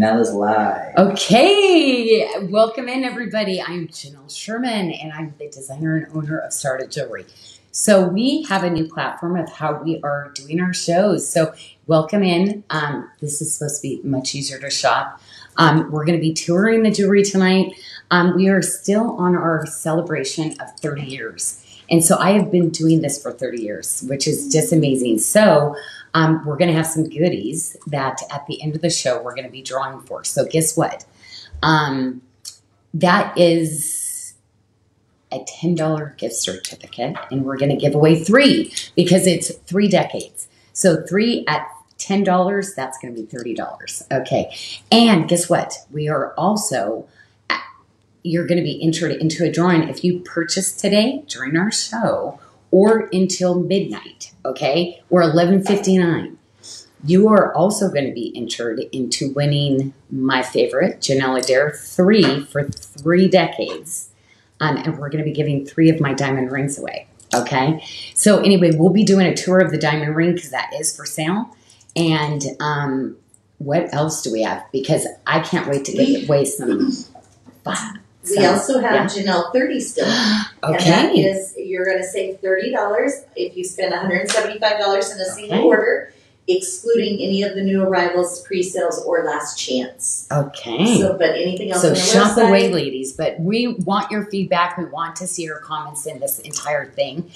Janyl live. Okay, welcome in everybody. I'm Janyl Sherman and I'm the designer and owner of Sarda Jewelry. So we have a new platform of how we are doing our shows. So welcome in. This is supposed to be much easier to shop. We're going to be touring the jewelry tonight. We are still on our celebration of 30 years. And so I have been doing this for 30 years, which is just amazing. So we're going to have some goodies that at the end of the show, we're going to be drawing for. So guess what? That is a $10 gift certificate. And we're going to give away 3 because it's 3 decades. So 3 at $10, that's going to be $30. Okay. And guess what? We are also, you're going to be entered into a drawing if you purchase today during our show or until midnight, okay, or 11:59. You are also going to be entered into winning my favorite, Janyl Adair 3 for 3 decades. And we're going to be giving 3 of my diamond rings away, okay? So anyway, we'll be doing a tour of the diamond ring because that is for sale. And what else do we have? Because I can't wait to give away some fun. So, we also have JANYL30 still. Okay. And that is, you're going to save $30 if you spend $175 in a single order, excluding any of the new arrivals, pre-sales, or last chance. Okay. So, but anything else? So shop away, ladies. But we want your feedback. We want to see your comments in this entire thing.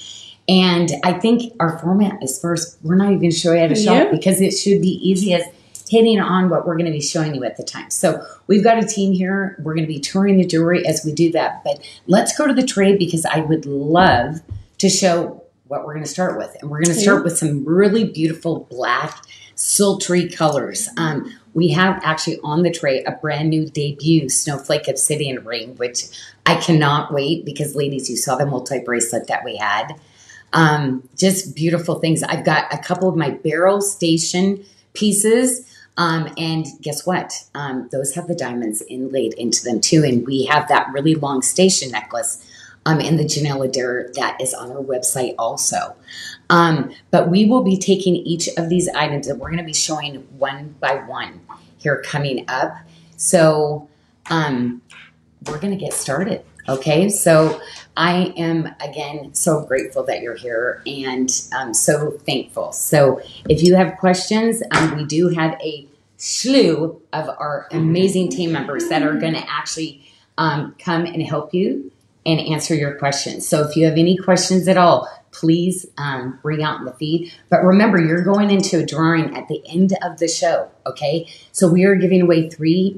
And I think our format is first. We're not even showing you how to shop because it should be easy as hitting on what we're going to be showing you at the time. So we've got a team here. We're going to be touring the jewelry as we do that. But let's go to the trade because I would love to show what we're going to start with. And we're going to start with some really beautiful black, sultry colors. We have actually on the tray a brand new debut Snowflake Obsidian ring, which I cannot wait because, ladies, you saw the multi-bracelet that we had. Just beautiful things. I've got a couple of my barrel station pieces. And guess what? Those have the diamonds inlaid into them too. And we have that really long station necklace in the Janyl Adair that is on our website also. But we will be taking each of these items and we're going to be showing one by one here coming up. So we're going to get started. Okay, so I am, again, so grateful that you're here and I'm so thankful. So if you have questions, we do have a slew of our amazing team members that are going to actually come and help you and answer your questions. So if you have any questions at all, please bring out in the feed. But remember, you're going into a drawing at the end of the show, okay? So we are giving away three.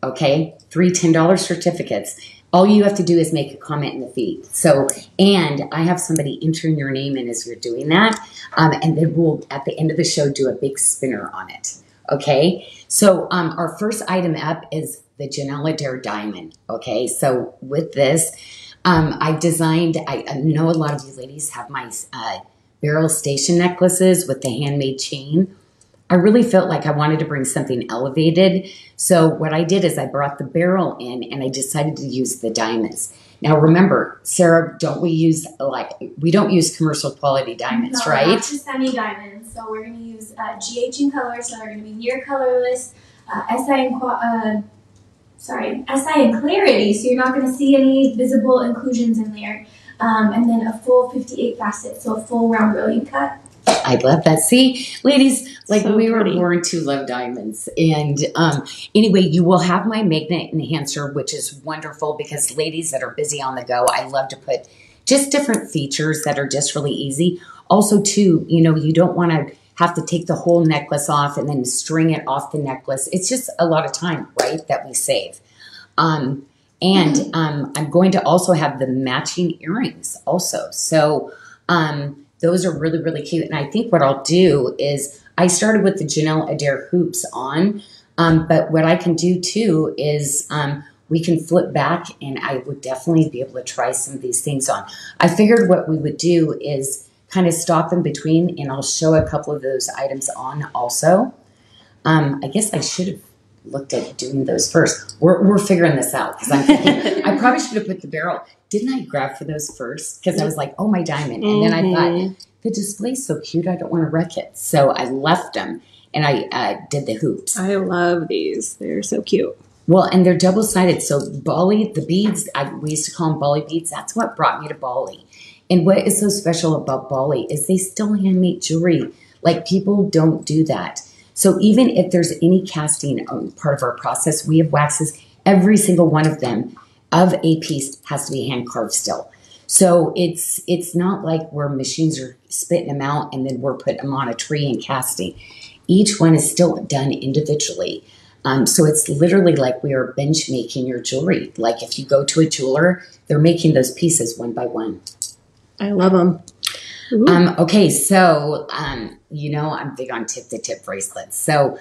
Okay, 3 $10 certificates. All you have to do is make a comment in the feed. So, and I have somebody entering your name in as you're doing that. And then we'll, at the end of the show, do a big spinner on it. Okay, so our first item up is the Janyl Adair Diamond. Okay, so with this, I designed, I know a lot of you ladies have my barrel station necklaces with the handmade chain. I really felt like I wanted to bring something elevated. So what I did is I brought the barrel in and I decided to use the diamonds. Now remember, Sarah, don't we use, like, we don't use commercial quality diamonds, right? No, not just any diamonds. So we're going to use GH in color, so they're going to be near colorless, SI in clarity, so you're not going to see any visible inclusions in there. And then a full 58 facet, so a full round rolling cut. I love that. See, ladies, like so we were born to love diamonds. And anyway, you will have my magnet enhancer, which is wonderful because ladies that are busy on the go, I love to put just different features that are just really easy. Also, too, you know, you don't want to have to take the whole necklace off and then string it off the necklace. It's just a lot of time, right, that we save. And I'm going to also have the matching earrings also. So, those are really, really cute. And I think what I'll do is I started with the Janyl Adair hoops on, but what I can do too is we can flip back and I would definitely be able to try some of these things on. I figured what we would do is kind of stop in between and I'll show a couple of those items on also. I guess I should have looked at doing those first. We're figuring this out because I'm thinking I probably should have put the barrel. Didn't I grab for those first? Because I was like, oh, my diamond. And then I thought, the display's so cute, I don't want to wreck it. So I left them. and I did the hoops. I love these. They're so cute. Well, and they're double-sided. So Bali, the beads, we used to call them Bali beads. That's what brought me to Bali. And what is so special about Bali is they still handmade jewelry. Like, people don't do that. So even if there's any casting part of our process, we have waxes. Every single one of them of a piece has to be hand-carved still. So it's not like where machines are spitting them out and then we're putting them on a tree and casting. Each one is still done individually. So it's literally like we are bench making your jewelry. Like if you go to a jeweler, they're making those pieces one by one. I love them. Okay, so, you know, I'm big on tip-to-tip bracelets. So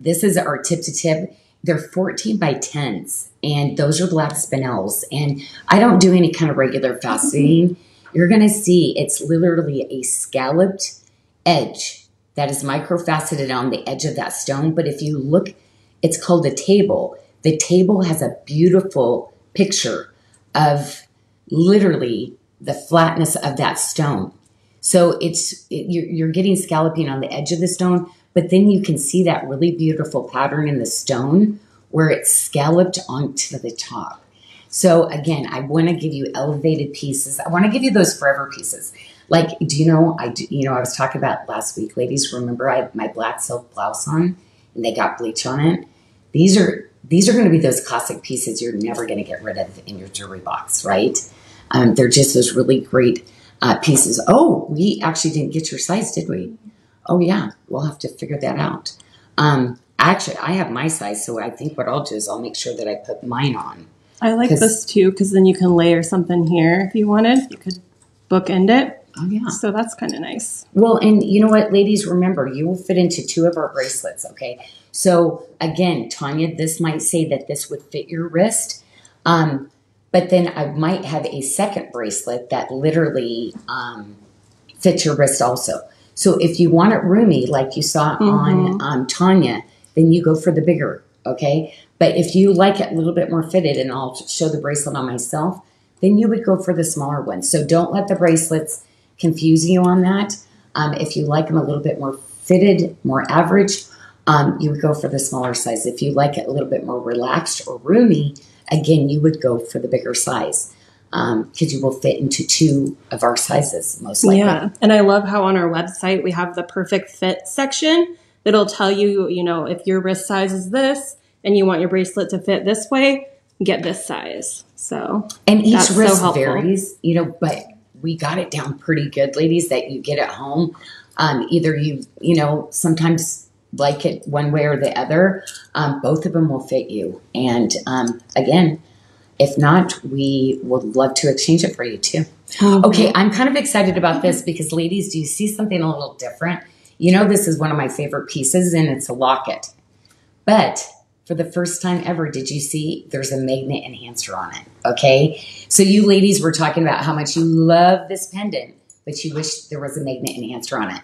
this is our tip-to-tip. They're 14x10s, and those are black spinels. And I don't do any kind of regular faceting. You're going to see it's literally a scalloped edge that is microfaceted on the edge of that stone. But if you look, it's called the table. The table has a beautiful picture of literally the flatness of that stone. So you're getting scalloping on the edge of the stone, but then you can see that really beautiful pattern in the stone where it's scalloped onto the top. So again, I want to give you elevated pieces. I want to give you those forever pieces. Like, do you know, I was talking about last week, ladies, remember I had my black silk blouse on and they got bleach on it. These are going to be those classic pieces you're never going to get rid of in your jewelry box, right? They're just those really great pieces. Oh, we actually didn't get your size, did we? Oh, yeah. We'll have to figure that out. Actually, I have my size, so I think what I'll do is I'll make sure that I put mine on. I like this, too, because then you can layer something here if you wanted. You could bookend it. Oh, yeah. So that's kind of nice. Well, and you know what, ladies, remember, you will fit into two of our bracelets, okay? So, again, Tanya, this might say that this would fit your wrist. But then I might have a second bracelet that literally fits your wrist also. So if you want it roomy, like you saw on Tanya, then you go for the bigger, okay? But if you like it a little bit more fitted, and I'll show the bracelet on myself, then you would go for the smaller one. So don't let the bracelets confuse you on that. If you like them a little bit more fitted, more average, you would go for the smaller size. If you like it a little bit more relaxed or roomy, again, you would go for the bigger size because you will fit into two of our sizes most likely. Yeah, and I love how on our website we have the perfect fit section that'll tell you, you know, if your wrist size is this and you want your bracelet to fit this way, get this size. So and each wrist varies, you know, but we got it down pretty good, ladies, that you get at home. Either you know, sometimes like it one way or the other, both of them will fit you. And again, if not, we would love to exchange it for you too. Okay, I'm kind of excited about this because, ladies, do you see something a little different? You know, this is one of my favorite pieces and it's a locket. But for the first time ever, did you see there's a magnet enhancer on it, okay? So you ladies were talking about how much you love this pendant, but you wish there was a magnet enhancer on it.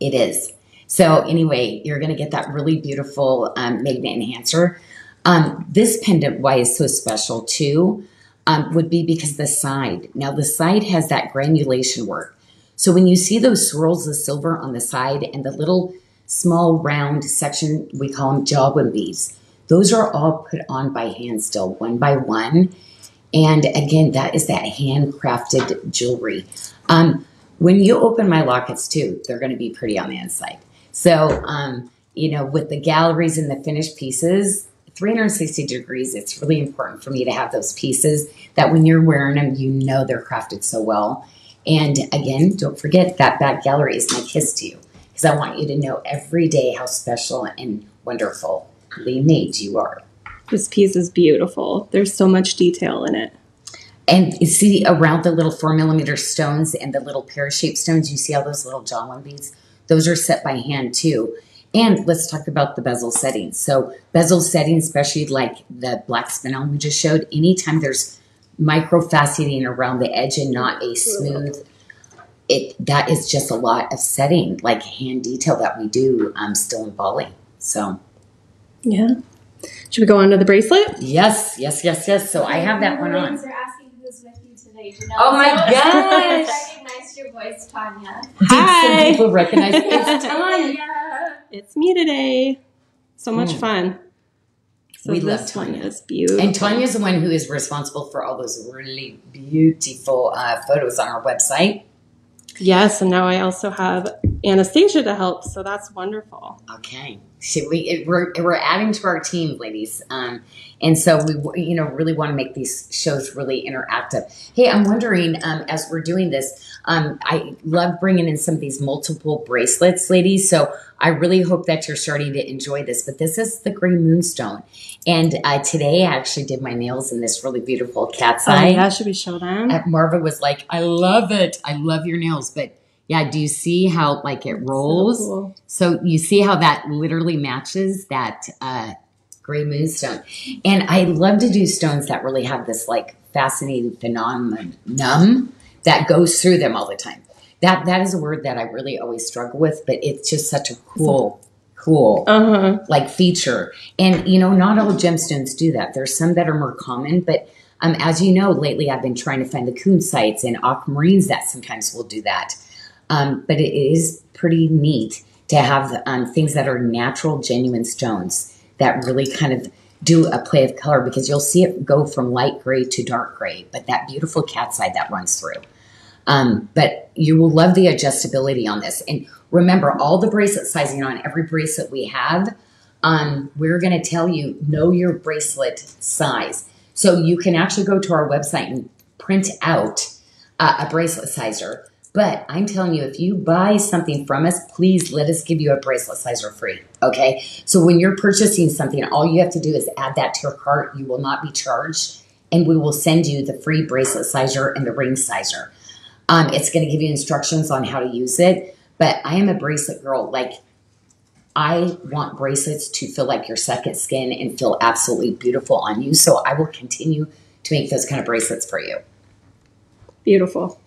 It is. So anyway, you're going to get that really beautiful magnet enhancer. This pendant, why is so special too, would be because the side. Now the side has that granulation work. So when you see those swirls of silver on the side and the little small round section, we call them jawbone beads. Those are all put on by hand still, one by one. And again, that is that handcrafted jewelry. When you open my lockets too, they're going to be pretty on the inside. So, you know, with the galleries and the finished pieces, 360 degrees, it's really important for me to have those pieces that when you're wearing them, you know they're crafted so well. And again, don't forget that back gallery is my kiss to you because I want you to know every day how special and wonderfully made you are. This piece is beautiful. There's so much detail in it. And you see around the little 4mm stones and the little pear-shaped stones, you see all those little jawline beads? Those are set by hand too. And let's talk about the bezel settings. So bezel settings, especially like the black spinel we just showed, anytime there's microfaceting around the edge and not a smooth, that is just a lot of setting, like hand detail that we do still in Bali. So, yeah. Should we go on to the bracelet? Yes, yes, yes, yes. So I have that one on. Thanks for asking who's with you today, Janelle. Oh my gosh. your voice, Tanya. Hi. Did some people recognize it's Tanya? It's me today. So much fun. So we love Tanya. It's beautiful. And Tanya's the one who is responsible for all those really beautiful photos on our website. Yes, and now I also have Anastasia to help, so that's wonderful. Okay. So we're adding to our team, ladies. And so we really want to make these shows really interactive. Hey, I'm wondering, as we're doing this, I love bringing in some of these multiple bracelets, ladies. So I really hope that you're starting to enjoy this. But this is the Green Moonstone. And today I actually did my nails in this really beautiful cat's eye. Oh, yeah. Should we show them? Marva was like, I love it. I love your nails. But yeah, do you see how like it rolls? So cool. So you see how that literally matches that gray moonstone. And I love to do stones that really have this like fascinating phenomenon that goes through them all the time. That is a word that I really always struggle with, but it's just such a cool like feature. And not all gemstones do that. There's some that are more common, but as you know, lately I've been trying to find the kunzites and aquamarines that sometimes will do that. But it is pretty neat to have things that are natural, genuine stones that really kind of do a play of color, because you'll see it go from light gray to dark gray, but that beautiful cat's eye that runs through. But you will love the adjustability on this. And remember, all the bracelet sizing on every bracelet we have, we're going to tell you, know your bracelet size. So you can actually go to our website and print out a bracelet sizer. But I'm telling you, if you buy something from us, please let us give you a bracelet sizer free, okay? So when you're purchasing something, all you have to do is add that to your cart. You will not be charged, and we will send you the free bracelet sizer and the ring sizer. It's going to give you instructions on how to use it. But I am a bracelet girl. Like, I want bracelets to feel like your second skin and feel absolutely beautiful on you. So I will continue to make those kind of bracelets for you. Beautiful.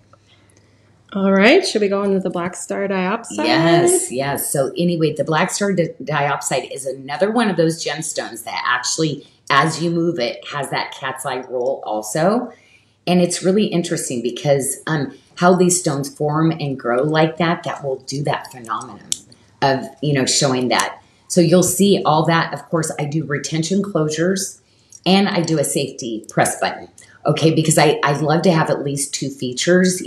All right, should we go into the black star diopside? Yes, yes. So anyway, the black star diopside is another one of those gemstones that actually, as you move it, has that cat's eye roll also. And it's really interesting because how these stones form and grow like that, that will do that phenomenon of, showing that. So you'll see all that. Of course, I do retention closures and I do a safety press button, okay, because I love to have at least two features,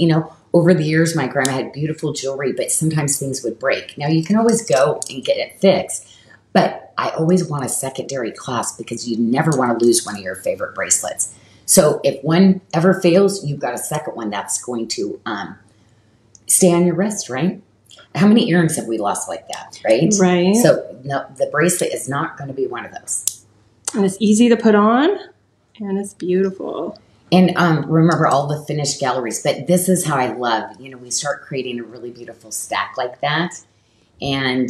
Over the years, my grandma had beautiful jewelry, but sometimes things would break. Now, you can always go and get it fixed, but I always want a secondary clasp because you never want to lose one of your favorite bracelets. So if one ever fails, you've got a second one that's going to stay on your wrist, right? How many earrings have we lost like that, right? Right. So no, the bracelet is not going to be one of those. And it's easy to put on, and it's beautiful. And remember all the finished galleries, but this is how I love, we start creating a really beautiful stack like that. And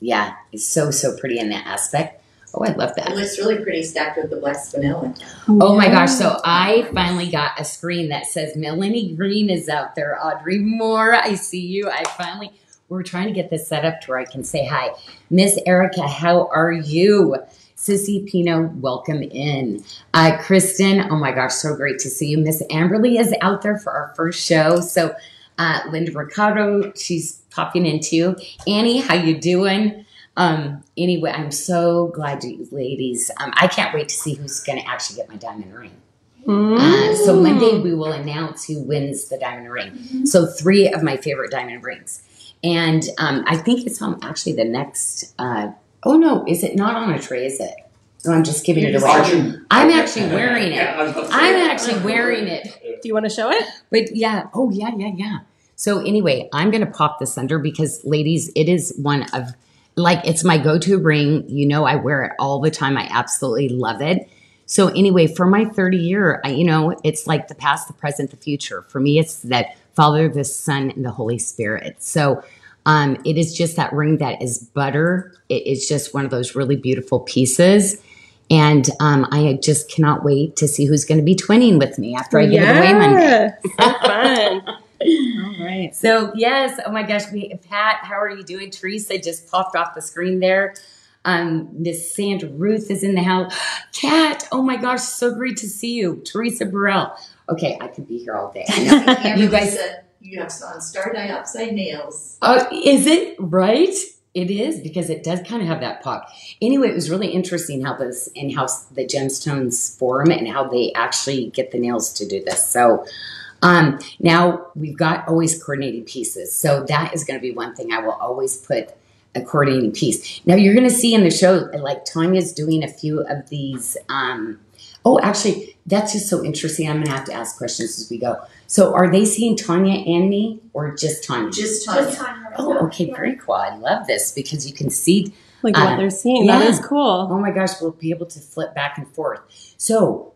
yeah, it's so pretty in that aspect. Oh, I love that. It looks really pretty stacked with the black spinel. Oh my gosh. So I finally got a screen that says Melanie Green is out there. Audrey Moore, I see you. We're trying to get this set up to where I can say hi. Miss Erica, how are you? Sissy Pino, welcome in. Kristen, oh my gosh, so great to see you. Miss Amberly is out there for our first show. So Linda Ricardo, she's popping in too. Annie, how you doing? Anyway, I'm so glad you ladies. I can't wait to see who's going to actually get my diamond ring. So Monday we will announce who wins the diamond ring. So three of my favorite diamond rings. And I think it's on actually the next oh, no, is it not on a tray, is it? No, I'm just giving it away. I'm actually wearing it. I'm actually wearing it. Do you want to show it? But yeah. Oh, yeah, yeah, yeah. So anyway, I'm going to pop this under because, ladies, it is one of, like, it's my go-to ring. I wear it all the time. I absolutely love it. So anyway, for my 30 year, it's like the past, the present, the future. For me, it's that Father, the Son, and the Holy Spirit. So it is just that ring that is butter. It is just one of those really beautiful pieces. And I just cannot wait to see who's going to be twinning with me after I give it away Monday. So fun. All right. So, yes. Oh, my gosh. Pat, how are you doing? Teresa just popped off the screen there. Miss Sandra Ruth is in the house. Kat, oh, my gosh. So great to see you. Teresa Burrell. Okay. I could be here all day. I know. You guys... you have on star diopside nails. Oh, is it? Right? It is, because it does kind of have that pop. Anyway, it was really interesting how this and how the gemstones form and how they actually get the nails to do this. So now we've got always coordinating pieces. So that is going to be one thing I will always put a coordinating piece. Now you're going to see in the show, like Tanya's doing a few of these. Oh, actually, that's just so interesting. I'm going to have to ask questions as we go. So are they seeing Tanya and me or just Tanya? Just Tanya. Just Tanya. Oh, okay. Yeah. Very cool. I love this because you can see. Like what they're seeing. Yeah. That is cool. Oh my gosh. We'll be able to flip back and forth. So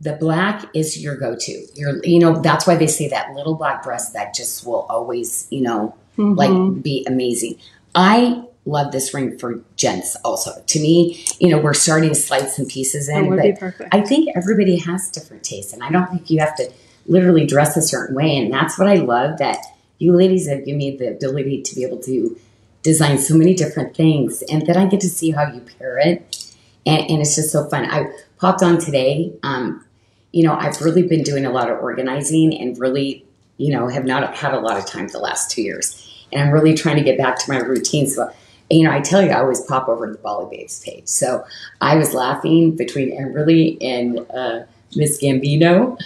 the black is your go-to. You know, that's why they say that little black breast that just will always, you know, like be amazing. I love this ring for gents also. To me, you know, we're starting to slide some pieces in. That would be perfect. I think everybody has different tastes, and I don't think you have to literally dress a certain way, and that's what I love, that you ladies have given me the ability to be able to design so many different things, and then I get to see how you pair it, and it's just so fun. I popped on today. You know, I've really been doing a lot of organizing and really, you know, have not had a lot of time the last 2 years. And I'm really trying to get back to my routine. So, you know, I tell you, I always pop over to the Bali Babes page. So I was laughing between Amberly and Miss Gambino.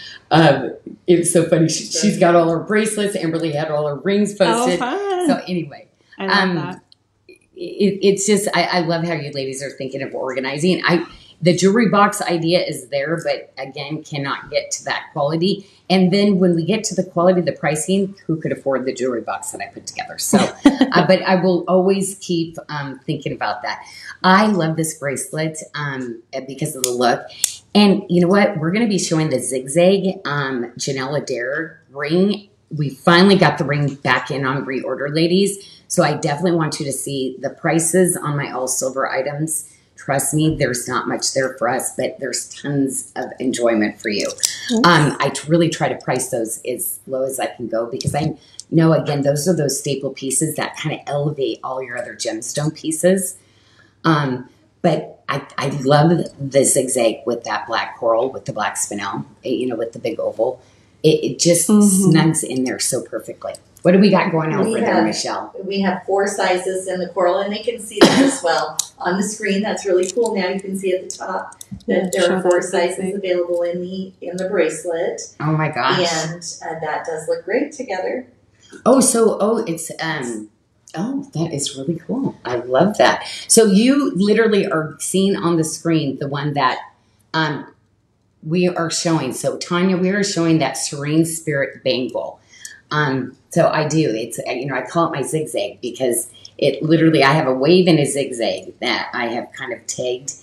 It was so funny. She's got all her bracelets. Amberly had all her rings posted. Oh, fun. So anyway, I love that. It's just, I love how you ladies are thinking of organizing. The jewelry box idea is there, but again, cannot get to that quality. And then when we get to the quality, the pricing, who could afford the jewelry box that I put together? So, but I will always keep thinking about that. I love this bracelet because of the look. And you know what? We're going to be showing the zigzag Janyl Adair ring. We finally got the ring back in on reorder, ladies. So I definitely want you to see the prices on my all silver items. Trust me, there's not much there for us, but there's tons of enjoyment for you. I really try to price those as low as I can go because I know, again, those are those staple pieces that kind of elevate all your other gemstone pieces. But I love the zigzag with that black coral, with the black spinel, you know, with the big oval. It just snugs in there so perfectly. What do we got going on over there, Michelle? We have 4 sizes in the coral, and they can see that as well on the screen. That's really cool. Now you can see at the top that there are 4 sizes available in the bracelet. Oh my gosh! And that does look great together. Oh, it's that is really cool. I love that. So you literally are seeing on the screen the one that we are showing. So Tanya, we are showing that Serene Spirit bangle. So I do, it's, you know, I call it my zigzag because it literally, I have a wave and a zigzag that I have kind of tagged.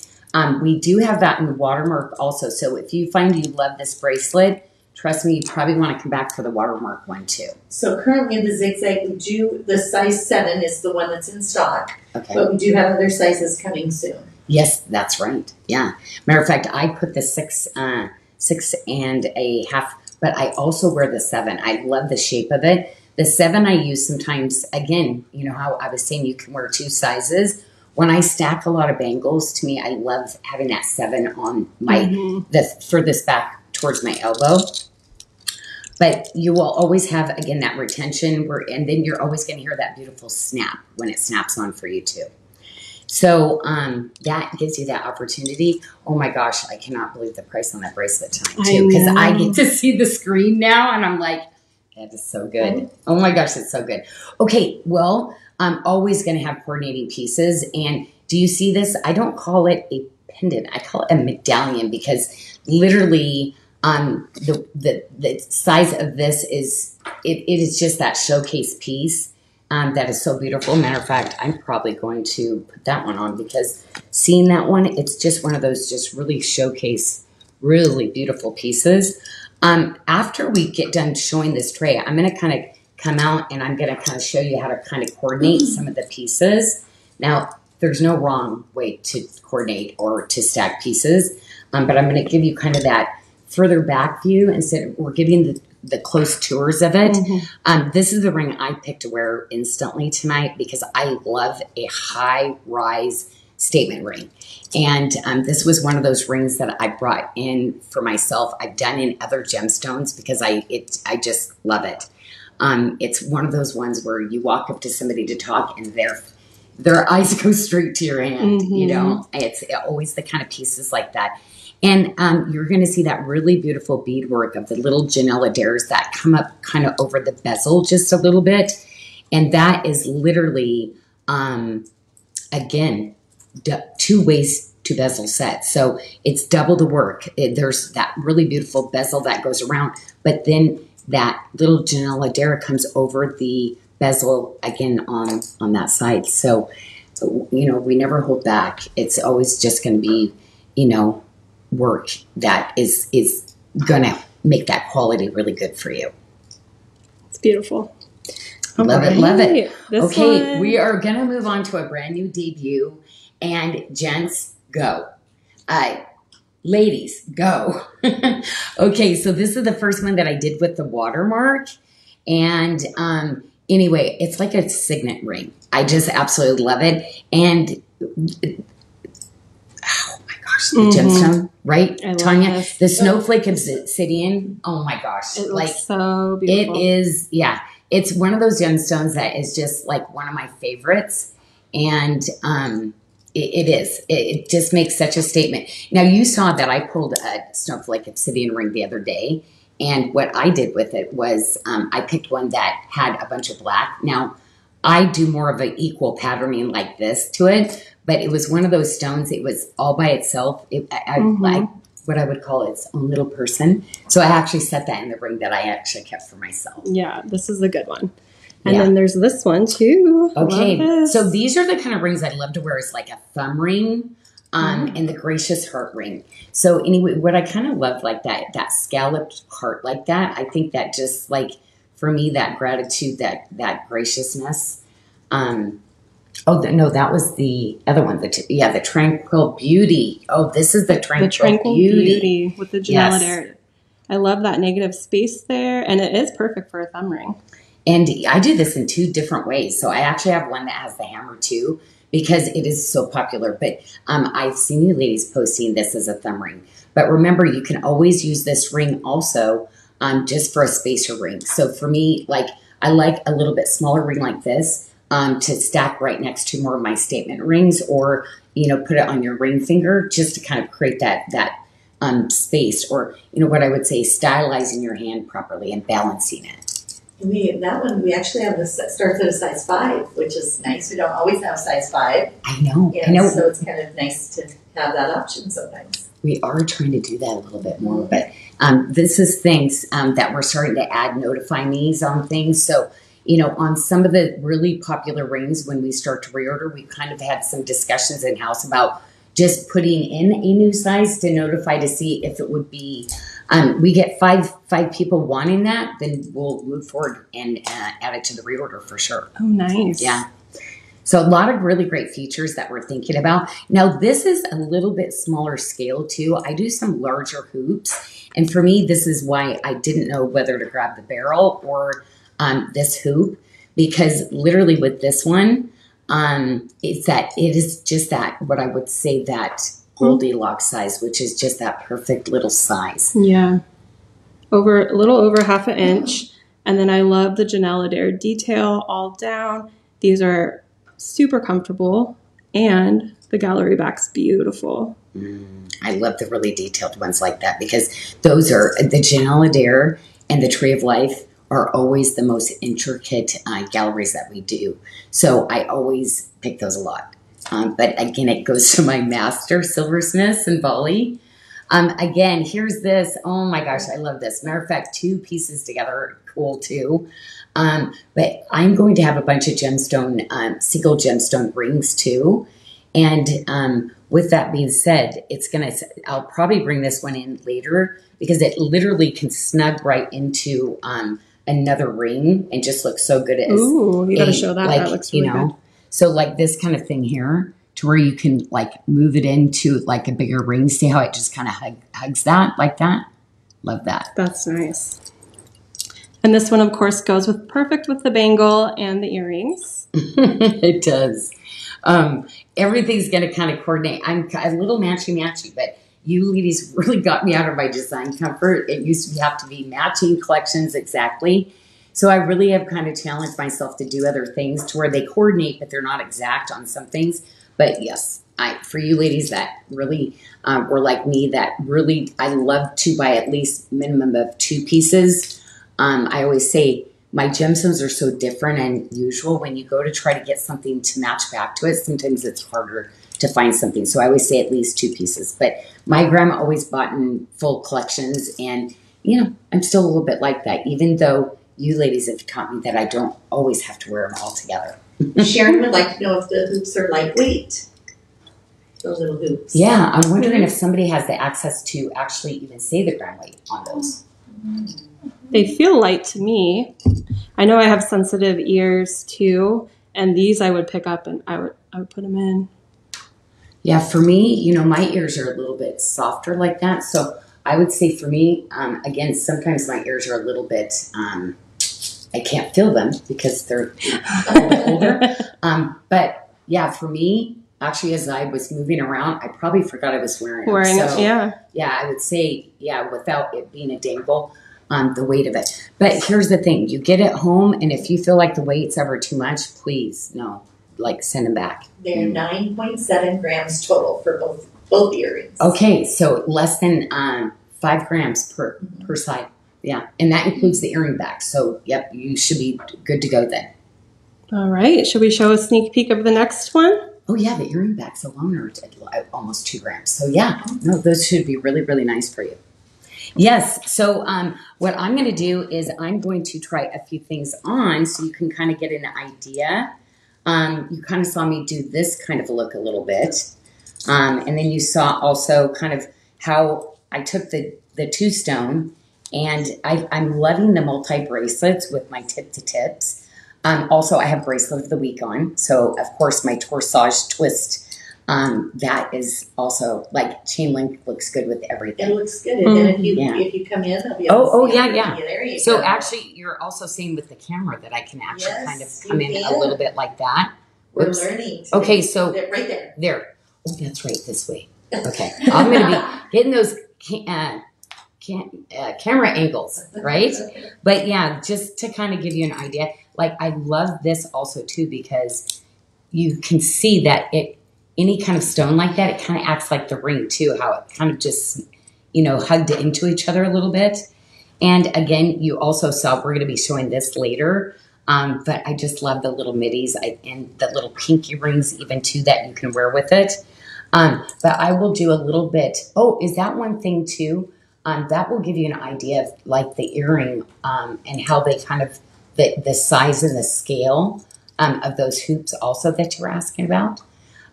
We do have that in the watermark also. So if you find you love this bracelet, trust me, you probably want to come back for the watermark one too. So currently in the zigzag, we do, the size 7 is the one that's in stock, but we do have other sizes coming soon. Yes, that's right. Yeah. Matter of fact, I put the 6 and a half, but I also wear the 7. I love the shape of it. The 7 I use sometimes, again, you know how I was saying you can wear 2 sizes. When I stack a lot of bangles, to me, I love having that 7 on my, the furthest back towards my elbow. But you will always have, again, that retention, and then you're always going to hear that beautiful snap when it snaps on for you too. So that gives you that opportunity. Oh my gosh, I cannot believe the price on that bracelet tonight too, because I get to see the screen now, and I'm like, that is so good. Oh my gosh, it's so good. Okay, well, I'm always going to have coordinating pieces, and do you see this? I don't call it a pendant. I call it a medallion because literally the size of this is, it is just that showcase piece. That is so beautiful. Matter of fact, I'm probably going to put that one on because seeing that one, it's just one of those just really showcase, really beautiful pieces. After we get done showing this tray, I'm going to kind of come out and I'm going to kind of show you how to kind of coordinate some of the pieces. Now, there's no wrong way to coordinate or to stack pieces, but I'm going to give you kind of that further back view instead of, we're giving the close tours of it. This is the ring I picked to wear instantly tonight because I love a high rise statement ring. And this was one of those rings that I brought in for myself. I've done in other gemstones because I just love it. It's one of those ones where you walk up to somebody to talk and their eyes go straight to your hand. Mm-hmm. You know, it's always the kind of pieces like that. And you're going to see that really beautiful beadwork of the little Janyl Adairs that come up kind of over the bezel just a little bit. And that is literally, again, two waist to bezel set. So it's double the work. There's that really beautiful bezel that goes around, but then that little Janyl Adair comes over the bezel again on that side. So, you know, we never hold back. It's always just going to be, you know, work that is gonna make that quality really good for you. It's beautiful. Love it. Okay, we are gonna move on to a brand new debut, and gents, go. Ladies, go. Okay, so this is the first one that I did with the watermark, and anyway, it's like a signet ring. I just absolutely love it, and the gemstone, right, Tanya? This. The Snowflake Obsidian. Oh my gosh. It like, looks so beautiful. It is, yeah. It's one of those gemstones that is just like one of my favorites. And it just makes such a statement. Now, you saw that I pulled a Snowflake Obsidian ring the other day. And what I did with it was I picked one that had a bunch of black. Now, I do more of an equal patterning like this to it. But it was one of those stones. It was all by itself. I what I would call its own little person. So I actually set that in the ring that I actually kept for myself. Yeah, this is a good one. And then there's this one too. Okay, so these are the kind of rings I love to wear. It's like a thumb ring and the gracious heart ring. So anyway, what I kind of love like that scalloped heart like that, I think that just like for me, that gratitude, that graciousness, oh, no, that was the other one. The Tranquil Beauty. Oh, this is the Tranquil Beauty with the Janyl Adair. Yes. I love that negative space there, and it is perfect for a thumb ring. And I do this in two different ways. So I actually have one that has the hammer too because it is so popular. But I've seen you ladies posting this as a thumb ring. But remember, you can always use this ring also just for a spacer ring. So for me, like I like a little bit smaller ring like this. To stack right next to more of my statement rings, or you know, put it on your ring finger just to kind of create that space, or you know what I would say, stylizing your hand properly and balancing it. That one we actually have this starts at a size 5, which is nice. We don't always have size 5. I know. Yeah, I know. So it's kind of nice to have that option sometimes. We are trying to do that a little bit more, but this is things that we're starting to add notify me's on things. So. You know, on some of the really popular rings, when we start to reorder, we kind of had some discussions in-house about just putting in a new size to notify to see if it would be, we get five people wanting that, then we'll move forward and add it to the reorder for sure. Oh, nice. Yeah. So a lot of really great features that we're thinking about. Now, this is a little bit smaller scale too. I do some larger hoops. And for me, this is why I didn't know whether to grab the barrel or this hoop, because literally with this one, it is just that what I would say that Goldilocks size, which is just that perfect little size. Yeah, over a little over half an inch, and then I love the Janyl Adair detail all down. These are super comfortable, and the gallery back's beautiful. I love the really detailed ones like that because those are the Janyl Adair and the Tree of Life. Are always the most intricate galleries that we do. So I always pick those a lot. But again, it goes to my master silversmiths in Bali. Again, here's this. Oh my gosh, I love this. Matter of fact, two pieces together are cool too. But I'm going to have a bunch of gemstone, single gemstone rings too. And with that being said, I'll probably bring this one in later because it literally can snug right into another ring and just looks so good. Ooh, you gotta show that. Like, that looks really good. So like this kind of thing here to where you can like move it into like a bigger ring. See how it just kind of hugs that like that? Love that. That's nice. And this one, of course, goes with perfect with the bangle and the earrings. It does. Everything's going to kind of coordinate. I'm a little matchy-matchy, but you ladies really got me out of my design comfort. It used to have to be matching collections exactly. So I really have kind of challenged myself to do other things to where they coordinate, but they're not exact on some things. But yes, for you ladies that really were like me, that really, I love to buy at least minimum of 2 pieces. I always say my gemstones are so different and unusual. When you go to try to get something to match back to it, sometimes it's harder to find something. So I always say at least 2 pieces. But my grandma always bought in full collections, and you know, I'm still a little bit like that, even though you ladies have taught me that I don't always have to wear them all together. Sharon would like to know if the hoops are lightweight. Those little hoops. Yeah, I'm wondering if somebody has the access to actually even say the gram weight on those. They feel light to me. I know I have sensitive ears too, and these I would pick up and I would put them in. Yeah, for me, you know, my ears are a little bit softer like that, so I would say for me, again, sometimes my ears are a little bit, I can't feel them because they're a little bit older. But yeah, for me, actually, as I was moving around, I probably forgot I was wearing them. So, yeah. Yeah, I would say, yeah, without it being a dangle, the weight of it. But here's the thing. You get it home, and if you feel like the weight's ever too much, please, no, like send them back. They're 9.7 grams total for both earrings. Okay, so less than 5 grams per side. Yeah, and that includes the earring back. So, yep, you should be good to go then. All right, should we show a sneak peek of the next one? Oh, yeah, the earring backs alone are almost 2 grams. So, yeah, no, those should be really, really nice for you. Yes, so what I'm going to do is I'm going to try a few things on so you can kind of get an idea. You kind of saw me do this kind of look a little bit. And then you saw also kind of how I took the 2 stone, and I'm loving the multi bracelets with my tip to tips. Also, I have bracelet of the week on. So of course my torsage twist, that is also like chain link looks good with everything. It looks good. And if you, if you come in, I'll be able to see yeah. So actually you're also seeing with the camera that I can actually kind of come in a little bit like that. Whoops. We're learning. Okay. So right there. Oh, that's right, this way. Okay. I'm going to be getting those camera angles, right? But yeah, just to kind of give you an idea, like I love this also too, because you can see that it, any kind of stone like that, it kind of acts like the ring too, how it kind of just, you know, hugged into each other a little bit. And again, you also saw, we're going to be showing this later, but I just love the little middies and the little pinky rings even too that you can wear with it. But I will do a little bit. Oh, is that one thing too? That will give you an idea of like the earring and how they kind of, the size and the scale of those hoops also that you were asking about.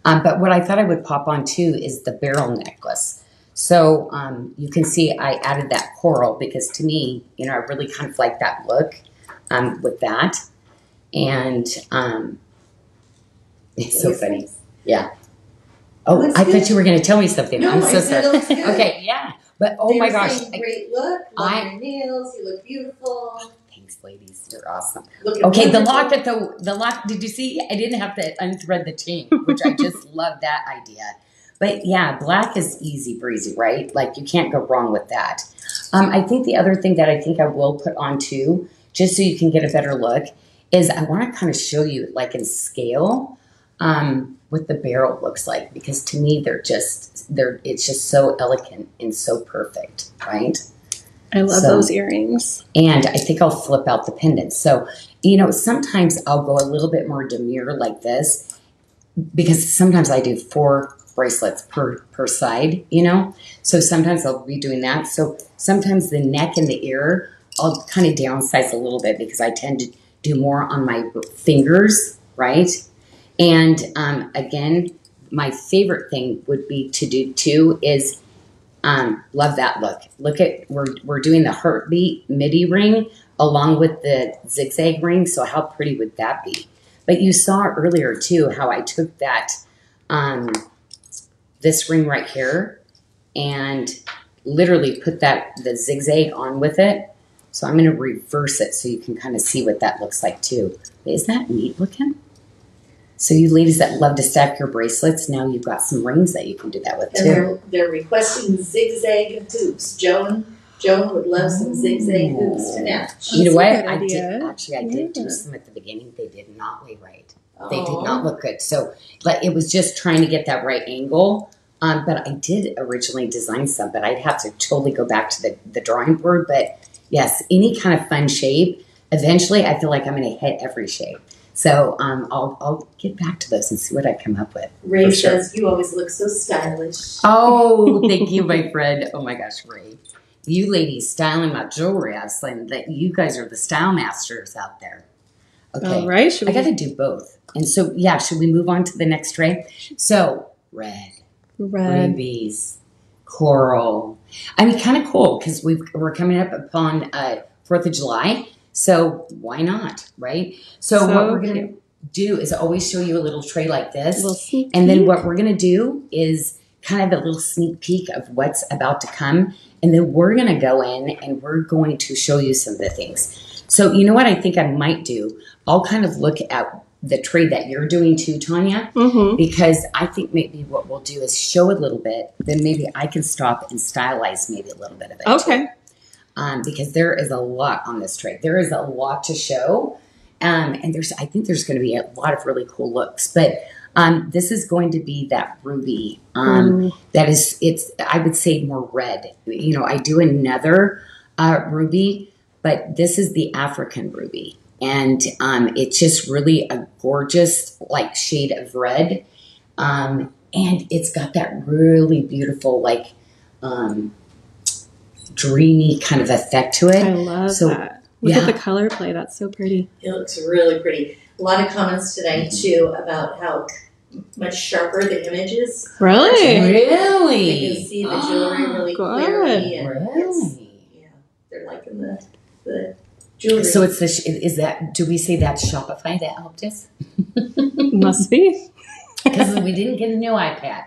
But what I thought I would pop on too is the barrel necklace. So you can see I added that coral because to me, you know, I really kind of like that look. With that, and it's so funny. Yeah. Oh, I thought you were going to tell me something. No, I'm so sorry. Okay, yeah. But oh my gosh, great look. Love your nails. You look beautiful. Thanks, ladies. You're awesome. Okay, the locket though. The lock. Did you see? I didn't have to unthread the chain, which I just love that idea. But yeah, black is easy breezy, right? Like you can't go wrong with that. I think the other thing that I think I will put on too, just so you can get a better look, is I want to kind of show you like in scale what the barrel looks like, because to me they're just, it's just so elegant and so perfect, right? I love those earrings. And I think I'll flip out the pendants. So, you know, sometimes I'll go a little bit more demure like this, because sometimes I do 4 bracelets per side, you know? So sometimes I'll be doing that. So sometimes the neck and the ear, I'll kind of downsize a little bit because I tend to do more on my fingers, right? And again, my favorite thing would be to do too is love that look. Look at, we're doing the heartbeat midi ring along with the zigzag ring. So how pretty would that be? But you saw earlier too how I took that this ring right here and literally put that the zigzag on with it. So I'm going to reverse it so you can kind of see what that looks like too. Is that neat looking? So you ladies that love to stack your bracelets, now you've got some rings that you can do that with too. They're requesting zigzag hoops. Joan Joan would love some zigzag hoops to match. You know what? I did do some at the beginning. They did not lay right. They did not look good. So like, it was just trying to get that right angle. But I did originally design some, but I'd have to totally go back to the drawing board. But yes, any kind of fun shape. Eventually, I feel like I'm going to hit every shape. So I'll get back to those and see what I come up with. Ray says, you always look so stylish. Oh, thank you, my friend. Oh, my gosh, Ray. You ladies styling my jewelry. I was saying that you guys are the style masters out there. Okay. All right. I got to do both. And so, yeah, should we move on to the next tray? So red. Rubies, coral. I mean, kind of cool because we're coming up upon 4th of July. So why not, right? So what we're going to do is always show you a little tray like this. And then what we're going to do is kind of a little sneak peek of what's about to come. And then we're going to go in and we're going to show you some of the things. So you know what I think I might do? I'll kind of look at the tray that you're doing too, Tanya, because I think maybe what we'll do is show a little bit. Then maybe I can stop and stylize maybe a little bit of it. Okay. Because there is a lot on this tray. There is a lot to show. And I think there's going to be a lot of really cool looks. But this is going to be that ruby that is, I would say more red. You know, I do another ruby, but this is the African ruby. And it's just really a gorgeous, like, shade of red. And it's got that really beautiful, like, dreamy kind of effect to it. I love that. Look at the color play. That's so pretty. It looks really pretty. A lot of comments today, too, about how much sharper the image is. Really? Really? You can see the jewelry really clearly. And really? Yeah. They're liking the jewelry. So it's do we say that's Shopify that helped us? Must be. Because we didn't get a new iPad.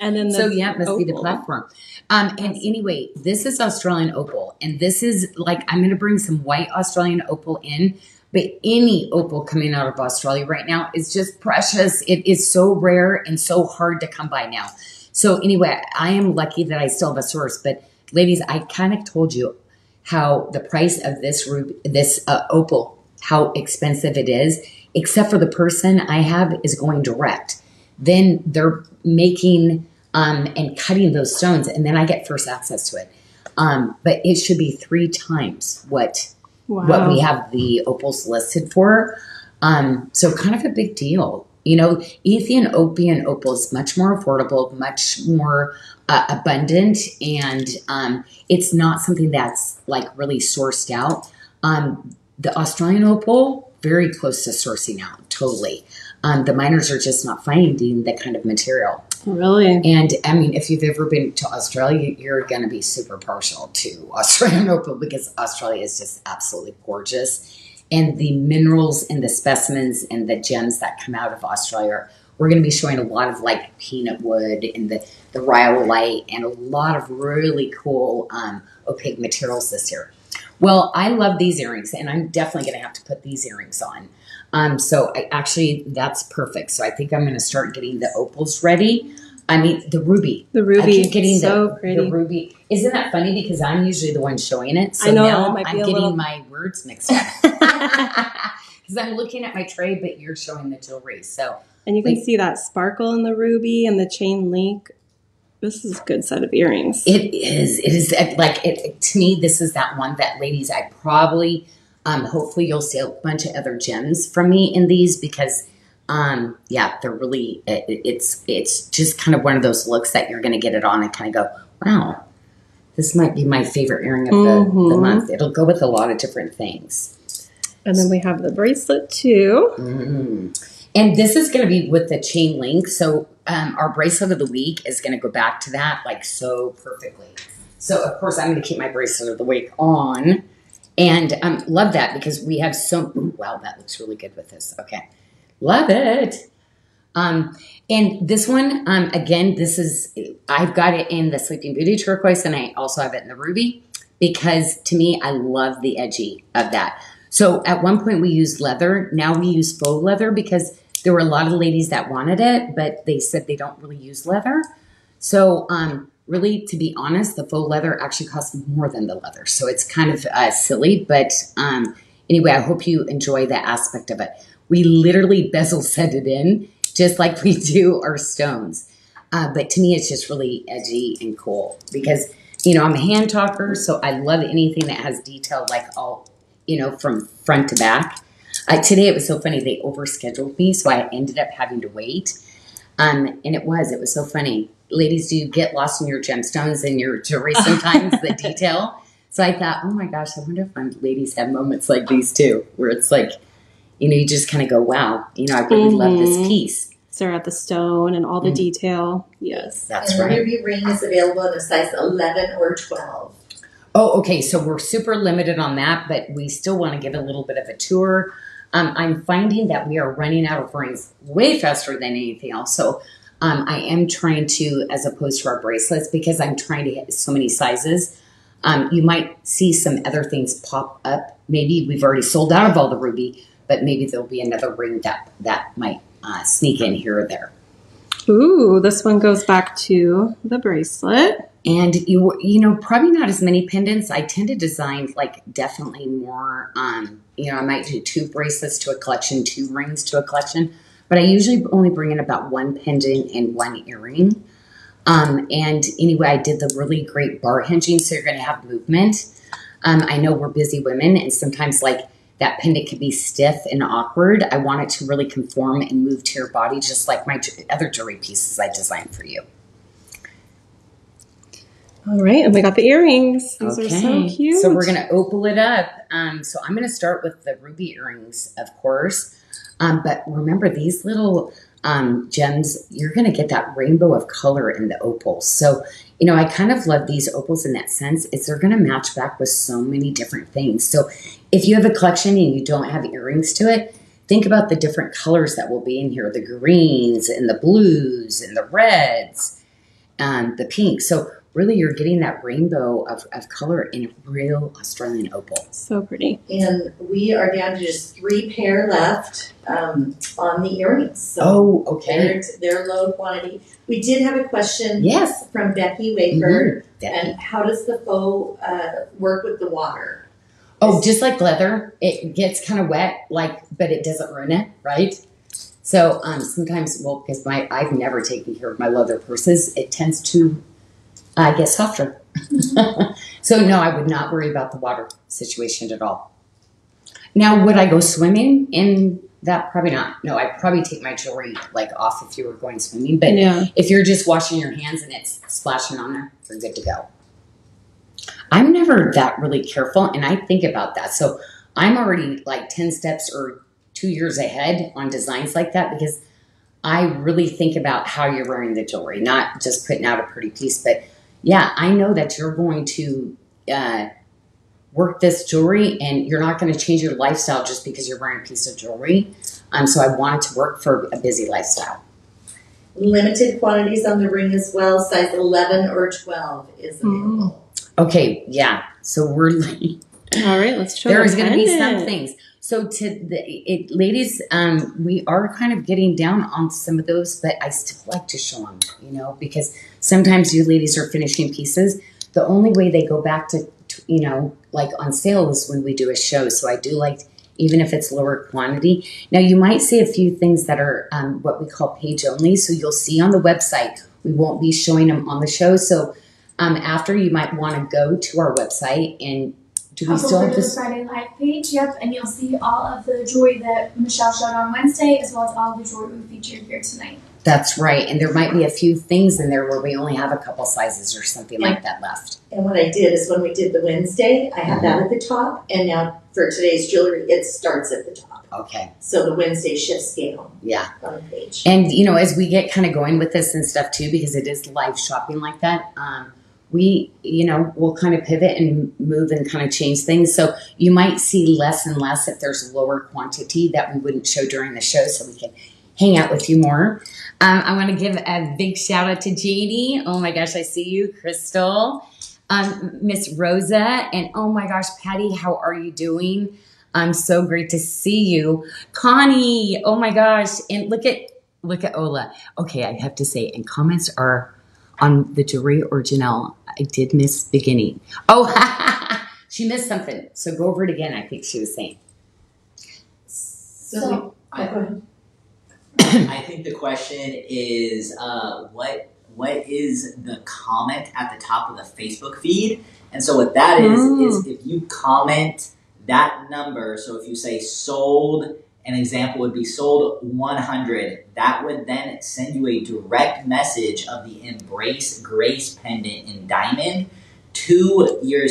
And then it must be the platform. And anyway, this is Australian opal. And this is like, I'm going to bring some white Australian opal in, but any opal coming out of Australia right now is just precious. It is so rare and so hard to come by now. So anyway, I am lucky that I still have a source, but ladies, I kind of told you how the price of this opal, how expensive it is, except for the person I have is going direct. Then they're making and cutting those stones, and then I get first access to it. But it should be 3 times what we have the opals listed for. So kind of a big deal. You know, Ethiopian opal is much more affordable, much more abundant, and it's not something that's like really sourced out. The Australian opal, very close to sourcing out, totally. The miners are just not finding that kind of material. Really? And, I mean, if you've ever been to Australia, you're going to be super partial to Australian opal because Australia is just absolutely gorgeous. And the minerals and the specimens and the gems that come out of Australia, we're going to be showing a lot of, like, peanut wood and the rhyolite and a lot of really cool opaque materials this year. Well, I love these earrings, and I'm definitely going to have to put these earrings on. So that's perfect. So I think I'm going to start getting the opals ready. I mean, the ruby. The ruby. I keep getting pretty. The ruby. Isn't that funny? Because I'm usually the one showing it. So I know, now I'm getting my words mixed up. Because I'm looking at my tray, but you're showing the jewelry. So, and you can see that sparkle in the ruby and the chain link. This is a good set of earrings. It is. It is. Like, to me, this is that one that, ladies, I probably... hopefully you'll see a bunch of other gems from me in these because, they're really, it's just kind of one of those looks that you're going to get it on and kind of go, wow, this might be my favorite earring of the month. It'll go with a lot of different things. And then we have the bracelet too. And this is going to be with the chain link. So our bracelet of the week is going to go back to that like so perfectly. So of course I'm going to keep my bracelet of the week on. And love that because we have so... Ooh, wow, that looks really good with this. Okay. Love it. And this one, again, this is... I've got it in the Sleeping Beauty Turquoise and I also have it in the Ruby because, to me, I love the edgy of that. So at one point we used leather. Now we use faux leather because there were a lot of ladies that wanted it, but they said they don't really use leather. So really, to be honest, the faux leather actually costs more than the leather. So it's kind of silly, but anyway, I hope you enjoy that aspect of it. We literally bezel set it in just like we do our stones. But to me, it's just really edgy and cool because, you know, I'm a hand talker, so I love anything that has detail, like all, you know, from front to back. Today, it was so funny. They overscheduled me, so I ended up having to wait. And it was so funny. Ladies, do you get lost in your gemstones and your jewelry sometimes, the detail? So I thought, oh my gosh, I wonder if ladies have moments like these too, where it's like, you know, you just kind of go, wow, you know, I really love this piece. They're at the stone and all the detail. Yes, that's right. And the ruby ring is available in a size 11 or 12. Oh, okay. So we're super limited on that, but we still want to give a little bit of a tour. I'm finding that we are running out of rings way faster than anything else. So I am trying to, as opposed to our bracelets, because I'm trying to hit so many sizes. You might see some other things pop up. Maybe we've already sold out of all the ruby, but maybe there'll be another ring that might sneak in here or there. Ooh, this one goes back to the bracelet. And you know, probably not as many pendants. I tend to design like definitely more, you know, I might do 2 bracelets to a collection, 2 rings to a collection, but I usually only bring in about 1 pendant and 1 earring. And anyway, I did the really great bar hinging. So you're going to have movement. I know we're busy women and sometimes like, that pendant can be stiff and awkward. I want it to really conform and move to your body, just like my other jewelry pieces I designed for you. All right, and we got the earrings. These are so cute. So we're gonna opal it up. So I'm gonna start with the ruby earrings, of course. But remember these little gems, you're gonna get that rainbow of color in the opals. So, you know, I kind of love these opals in that sense. They're going to match back with so many different things. So if you have a collection and you don't have earrings to it, think about the different colors that will be in here. The greens and the blues and the reds and the pink. So really you're getting that rainbow of color in a real Australian opal. So pretty. And we are down to just 3 pair left on the earrings. So they're low quantity. We did have a question from Becky Wafer. And how does the faux work with the water? Oh, just like leather, it gets kind of wet, like, but it doesn't ruin it, right? So sometimes, well, because I've never taken care of my leather purses, it tends to get softer. So no, I would not worry about the water situation at all. Now, would I go swimming in that? Probably not. No, I'd probably take my jewelry like off if you were going swimming. But if you're just washing your hands and it's splashing on there, you're good to go. I'm never that really careful, and I think about that. So I'm already like 10 steps or 2 years ahead on designs like that because I really think about how you're wearing the jewelry, not just putting out a pretty piece. But yeah, I know that you're going to work this jewelry and you're not going to change your lifestyle just because you're wearing a piece of jewelry. So I wanted to work for a busy lifestyle. Limited quantities on the ring as well. Size 11 or 12 is available. Okay. Yeah. So we're like, all right, let's try. There's going to be some things. So to the ladies, we are kind of getting down on some of those, but I still like to show them, you know, because sometimes you ladies are finishing pieces. The only way they go back to, you know, like on sale is when we do a show. So I do like, even if it's lower quantity. Now you might see a few things that are what we call page only. So you'll see on the website, we won't be showing them on the show. So after you might want to go to our website and do we still have this? The Friday Live page, and you'll see all of the jewelry that Michelle showed on Wednesday, as well as all of the jewelry we featured here tonight. That's right, and there might be a few things in there where we only have a couple sizes or something like that left. And what I did is when we did the Wednesday, I had that at the top, and now for today's jewelry, it starts at the top. Okay. So the Wednesday shift scale. Yeah. On the page. And, you know, as we get kind of going with this and stuff, too, because it is live shopping like that, we, you know, we'll kind of pivot and move and kind of change things. So you might see less and less if there's lower quantity that we wouldn't show during the show so we can hang out with you more. I want to give a big shout out to JD. Oh my gosh, I see you, Crystal, Miss Rosa, and oh my gosh, Patty, how are you doing? I'm so great to see you. Connie, oh my gosh, and look at Ola. Okay, I have to say, and comments are on the jewelry or Janyl. I did miss beginning. Oh, she missed something. So go over it again, I think she was saying. So, I think the question is, what is the comment at the top of the Facebook feed? And so what that is if you comment that number, so if you say sold, an example would be sold 100, that would then send you a direct message of the Embrace Grace pendant in diamond to your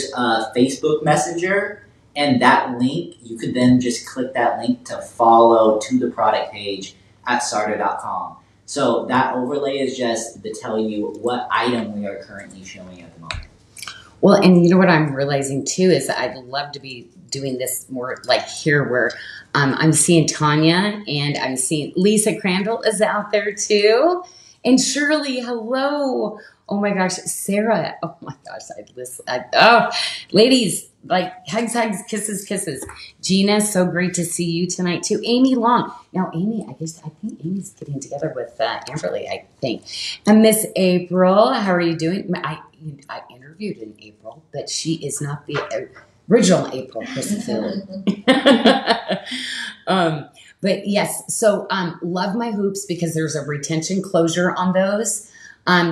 Facebook Messenger. And that link, you could then just click that link to follow to the product page at Sarda.com. So that overlay is just to tell you what item we are currently showing at the moment. Well, and you know what I'm realizing too is that I'd love to be doing this more like here where I'm seeing Tanya and I'm seeing Lisa Crandall is out there too. And Shirley, hello. Oh my gosh, Sarah. Oh my gosh, oh, ladies, like hugs, hugs, kisses, kisses. Gina, so great to see you tonight too. Amy Long. Now, Amy, I think Amy's getting together with Amberly, I think. And Miss April, how are you doing? I interviewed in April, but she is not the original April Priscilla. But yes, so love my hoops because there's a retention closure on those.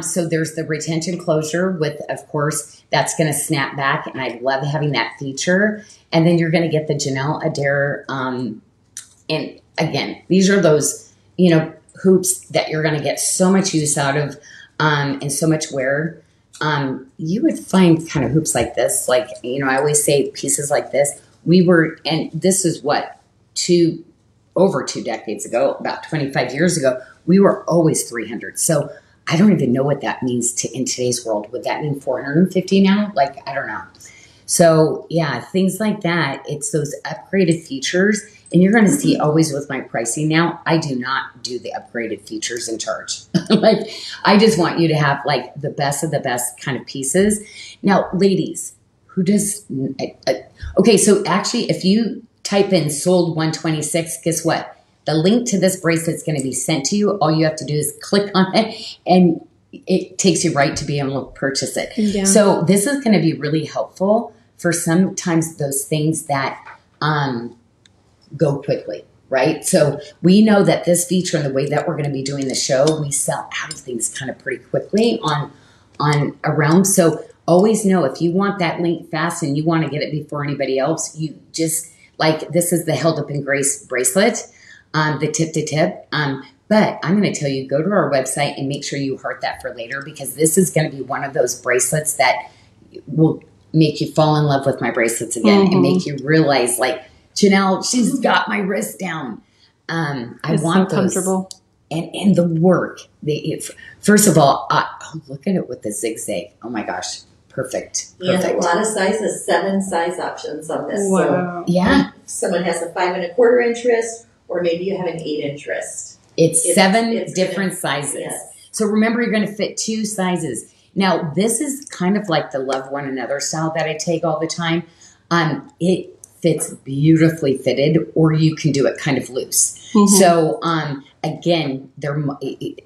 So there's the retention closure with, of course, that's going to snap back. And I love having that feature. And then you're going to get the Janyl Adair. And again, these are those, you know, hoops that you're going to get so much use out of and so much wear. You would find kind of hoops like this. Like, you know, I always say pieces like this. We were, and this is what, over 2 decades ago, about 25 years ago, we were always 300. So I don't even know what that means to in today's world. Would that mean 450 now? Like, I don't know. So yeah, things like that. It's those upgraded features. And you're going to see always with my pricing now, I do not do the upgraded features and charge. Like, I just want you to have like the best of the best kind of pieces. Now, ladies, who does, okay. So actually, if you type in sold 126, guess what? The link to this bracelet's going to be sent to you. All you have to do is click on it and it takes you right to be able to purchase it. Yeah. So this is going to be really helpful for sometimes those things that go quickly, right? So we know that this feature and the way that we're going to be doing the show, we sell out of things kind of pretty quickly on a realm. So always know if you want that link fast and you want to get it before anybody else, you just like, this is the Held Up in Grace bracelet. The tip to tip. But I'm going to tell you, go to our website and make sure you heart that for later, because this is going to be one of those bracelets that will make you fall in love with my bracelets again and make you realize like, Janyl, she's got my wrist down. I want so comfortable. And the work. First of all, look at it with the zigzag. Oh my gosh. Perfect. Perfect. And a lot of sizes, 7 size options on this. Wow. So yeah. Someone has a 5 1/4 inch wrist, or maybe you have an 8 inch wrist. It's 7 different sizes. Yes. So remember, you're going to fit 2 sizes. Now, this is kind of like the Love One Another style that I take all the time. It fits beautifully fitted, or you can do it kind of loose. So again,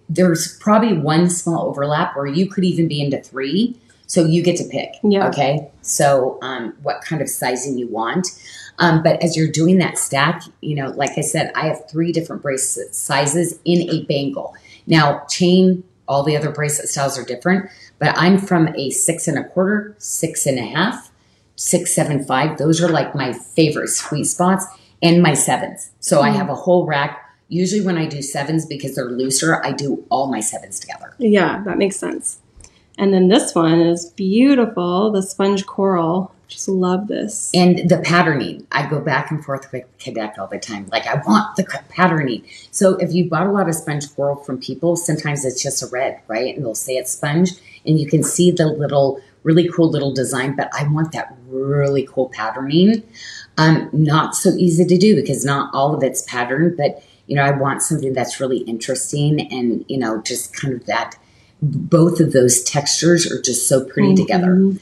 there's probably one small overlap, or you could even be into 3. So you get to pick, okay? So what kind of sizing you want. But as you're doing that stack, you know, like I said, I have 3 different bracelet sizes in a bangle. Now, chain, all the other bracelet styles are different, but I'm from a 6 1/4, 6 1/2, 6, 7, 5. Those are like my favorite sweet spots, and my 7s. So I have a whole rack. Usually when I do 7s, because they're looser, I do all my 7s together. Yeah, that makes sense. And then this one is beautiful, the Sponge Coral. Just love this. And the patterning. I go back and forth with Quebec all the time. Like, I want the patterning. So if you bought a lot of Sponge Coral from people, sometimes it's just a red, right? And they'll say it's sponge. And you can see the little, really cool little design. But I want that really cool patterning. Not so easy to do because not all of it's patterned. But, you know, I want something that's really interesting and, you know, just kind of that. Both of those textures are just so pretty together.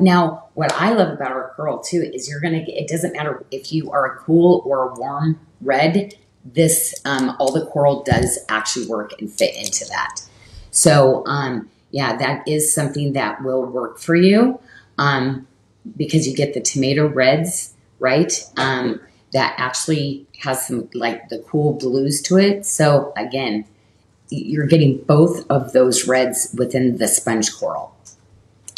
Now, what I love about our curl too is you're going to get, it doesn't matter if you are a cool or a warm red, this, all the coral does actually work and fit into that. So, yeah, that is something that will work for you because you get the tomato reds, right? That actually has some like the cool blues to it. So again, you're getting both of those reds within the sponge coral.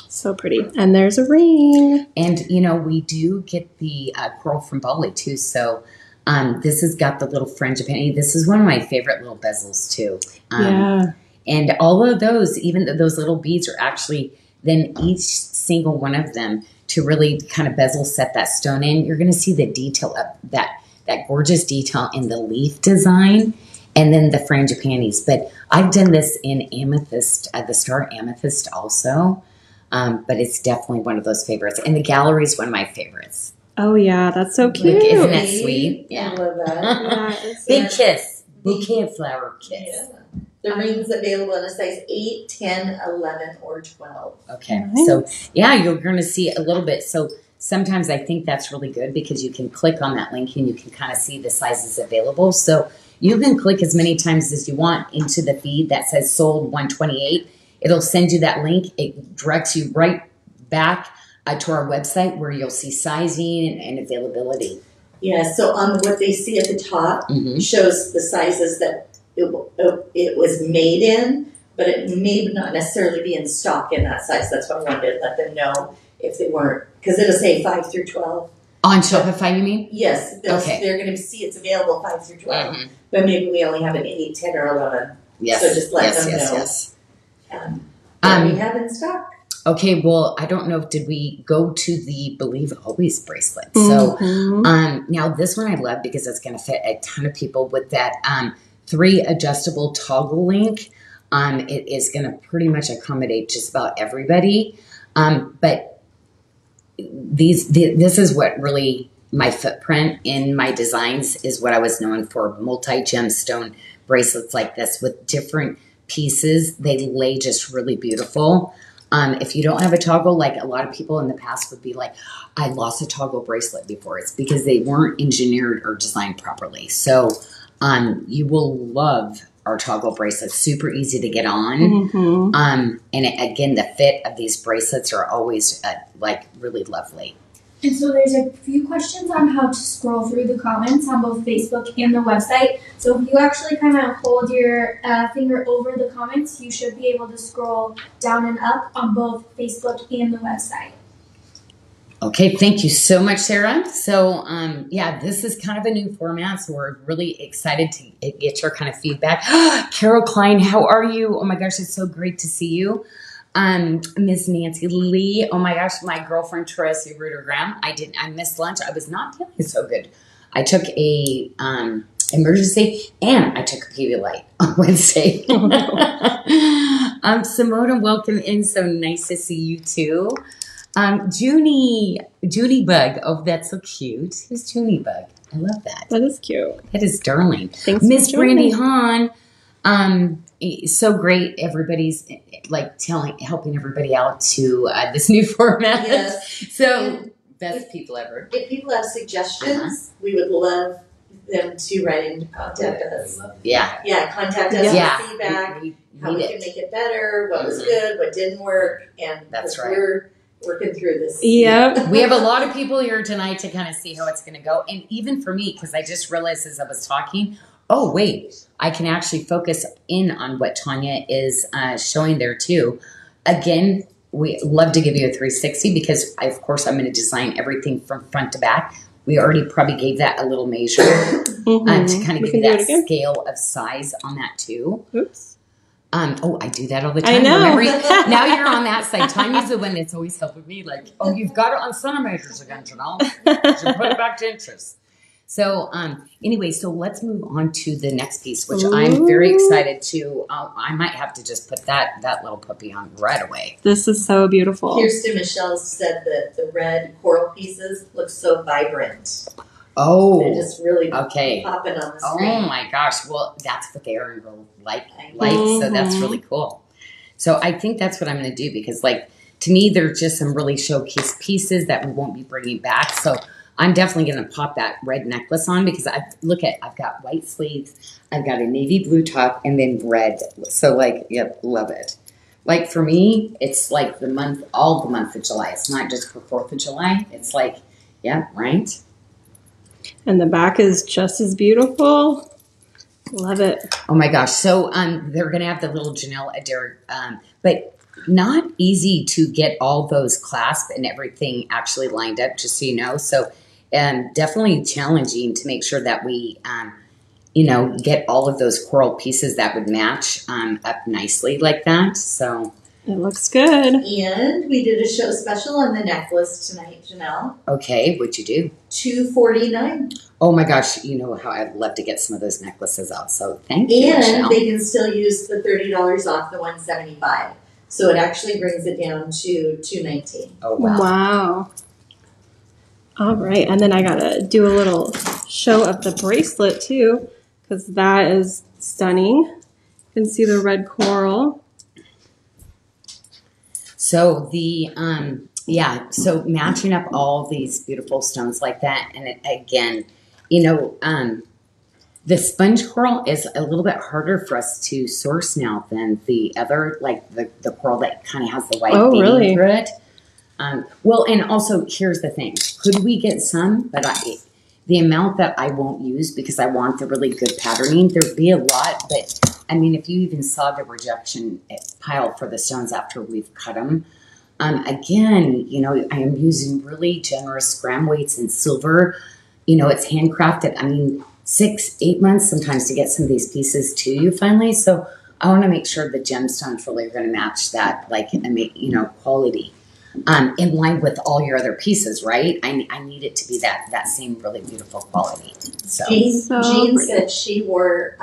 So pretty. And there's a ring. And, you know, we do get the coral from Bali, too. So this has got the little fringe of penny. This is one of my favorite little bezels, too. And all of those, even those little beads are actually then each single one of them to really kind of bezel set that stone in. You're going to see the detail up, that gorgeous detail in the leaf design and then the frangipanis. But I've done this in amethyst, the star amethyst also. But it's definitely one of those favorites. And the gallery is one of my favorites. Oh, yeah. That's so cute. Like, isn't that sweet? Yeah. I love that. Yeah, big kiss. Bouquet flower kiss. Yeah. The ring's available in a size 8, 10, 11, or 12. Okay. Nice. So, yeah, you're going to see a little bit. So, sometimes I think that's really good because you can click on that link and you can kind of see the sizes available. So, you can click as many times as you want into the feed that says sold 128. It'll send you that link. It directs you right back to our website where you'll see sizing and availability. Yeah, so what they see at the top shows the sizes that it was made in, but it may not necessarily be in stock in that size. That's why I wanted to let them know if they weren't, because it'll say 5 through 12. On Shopify, you mean? Yes. Okay. They're going to see it's available 5 through 12, but maybe we only have an 8, 10, or 11. Yes. So just let them know. Yes. We have in stock. Okay, well, I don't know. Did we go to the Believe Always bracelet? So now this one I love because it's going to fit a ton of people with that 3 adjustable toggle link. It is going to pretty much accommodate just about everybody. But this is what really my footprint in my designs is what I was known for, multi-gemstone bracelets like this with different pieces. They lay just really beautiful. If you don't have a toggle, like a lot of people in the past would be like, I lost a toggle bracelet before. It's because they weren't engineered or designed properly. So you will love our toggle bracelets. Super easy to get on. And again, the fit of these bracelets are always like really lovely. And so there's a few questions on how to scroll through the comments on both Facebook and the website. So if you actually kind of hold your finger over the comments, you should be able to scroll down and up on both Facebook and the website. Okay, thank you so much, Sarah. So, yeah, this is kind of a new format, so we're really excited to get your kind of feedback. Carol Klein, how are you? Oh, my gosh, it's so great to see you. Miss Nancy Lee. Oh my gosh, my girlfriend Teresa Ruder Graham. I missed lunch. I was not feeling so good. I took a emergency and I took a Pedialyte on Wednesday. Simona, welcome in. So nice to see you too. Junie Bug. Oh, that's so cute. Who's Junie Bug? I love that. That is cute. That is darling. Thanks, Miss Brandy Hahn. So great. Everybody's like helping everybody out to this new format. Yes. So and best people ever. If people have suggestions, we would love them to write in, contact us. Yeah. Yeah. Contact us with feedback. We how we can make it better. What was good, what didn't work. And that's right. We're working through this. Yeah. We have a lot of people here tonight to kind of see how it's going to go. And even for me, because I just realized as I was talking, oh, wait, I can actually focus in on what Tanya is showing there, too. Again, we love to give you a 360 because, of course, I'm going to design everything from front to back. We already probably gave that a little measure to kind of give you that scale of size on that, too. Oops. Oh, I do that all the time. I know. Now you're on that side. Tanya's the one that's always helping me. Like, oh, you've got it on centimeters again, Janelle. So put it back to inches. So anyway, so let's move on to the next piece, which I'm very excited to. I might have to just put that little puppy on right away. This is so beautiful. Kirsten Michelle said that the red coral pieces look so vibrant. Oh, they're just really popping on the screen. Oh my gosh! Well, that's what they are in real life. So that's really cool. So I think that's what I'm going to do because, like, to me, there's just some really showcase pieces that we won't be bringing back. So. I'm definitely going to pop that red necklace on because I've got white sleeves, I've got a navy blue top, and then red. So like, yep, love it. Like for me, it's like the month, all the month of July. It's not just for 4th of July. It's like, yeah, right? And the back is just as beautiful. Love it. Oh my gosh. So they're going to have the little Janyl Adair, but not easy to get all those clasps and everything actually lined up, just so you know. So definitely challenging to make sure that we, you know, get all of those coral pieces that would match up nicely like that. So it looks good. And we did a show special on the necklace tonight, Janyl. Okay, what'd you do? $249. Oh my gosh, you know how I'd love to get some of those necklaces out. So thank you, Janyl. And they can still use the $30 off the $175. So it actually brings it down to $219. Oh wow. Wow. All right, and then I gotta do a little show of the bracelet too, because that is stunning. You can see the red coral. So the, yeah, so matching up all these beautiful stones like that. And it, again, you know, the sponge coral is a little bit harder for us to source now than the other, like the coral that kind of has the white beading through it. Well, and also here's the thing. Could we get some, but the amount that I won't use because I want the really good patterning, there'd be a lot, but I mean, if you even saw the rejection pile for the stones after we've cut them, again, you know, I am using really generous gram weights in silver. You know, it's handcrafted. I mean, 6, 8 months sometimes to get some of these pieces to you finally. So I want to make sure the gemstones really are going to match that, like, you know, quality. In line with all your other pieces, right? I need it to be that same really beautiful quality. So Jean said she wore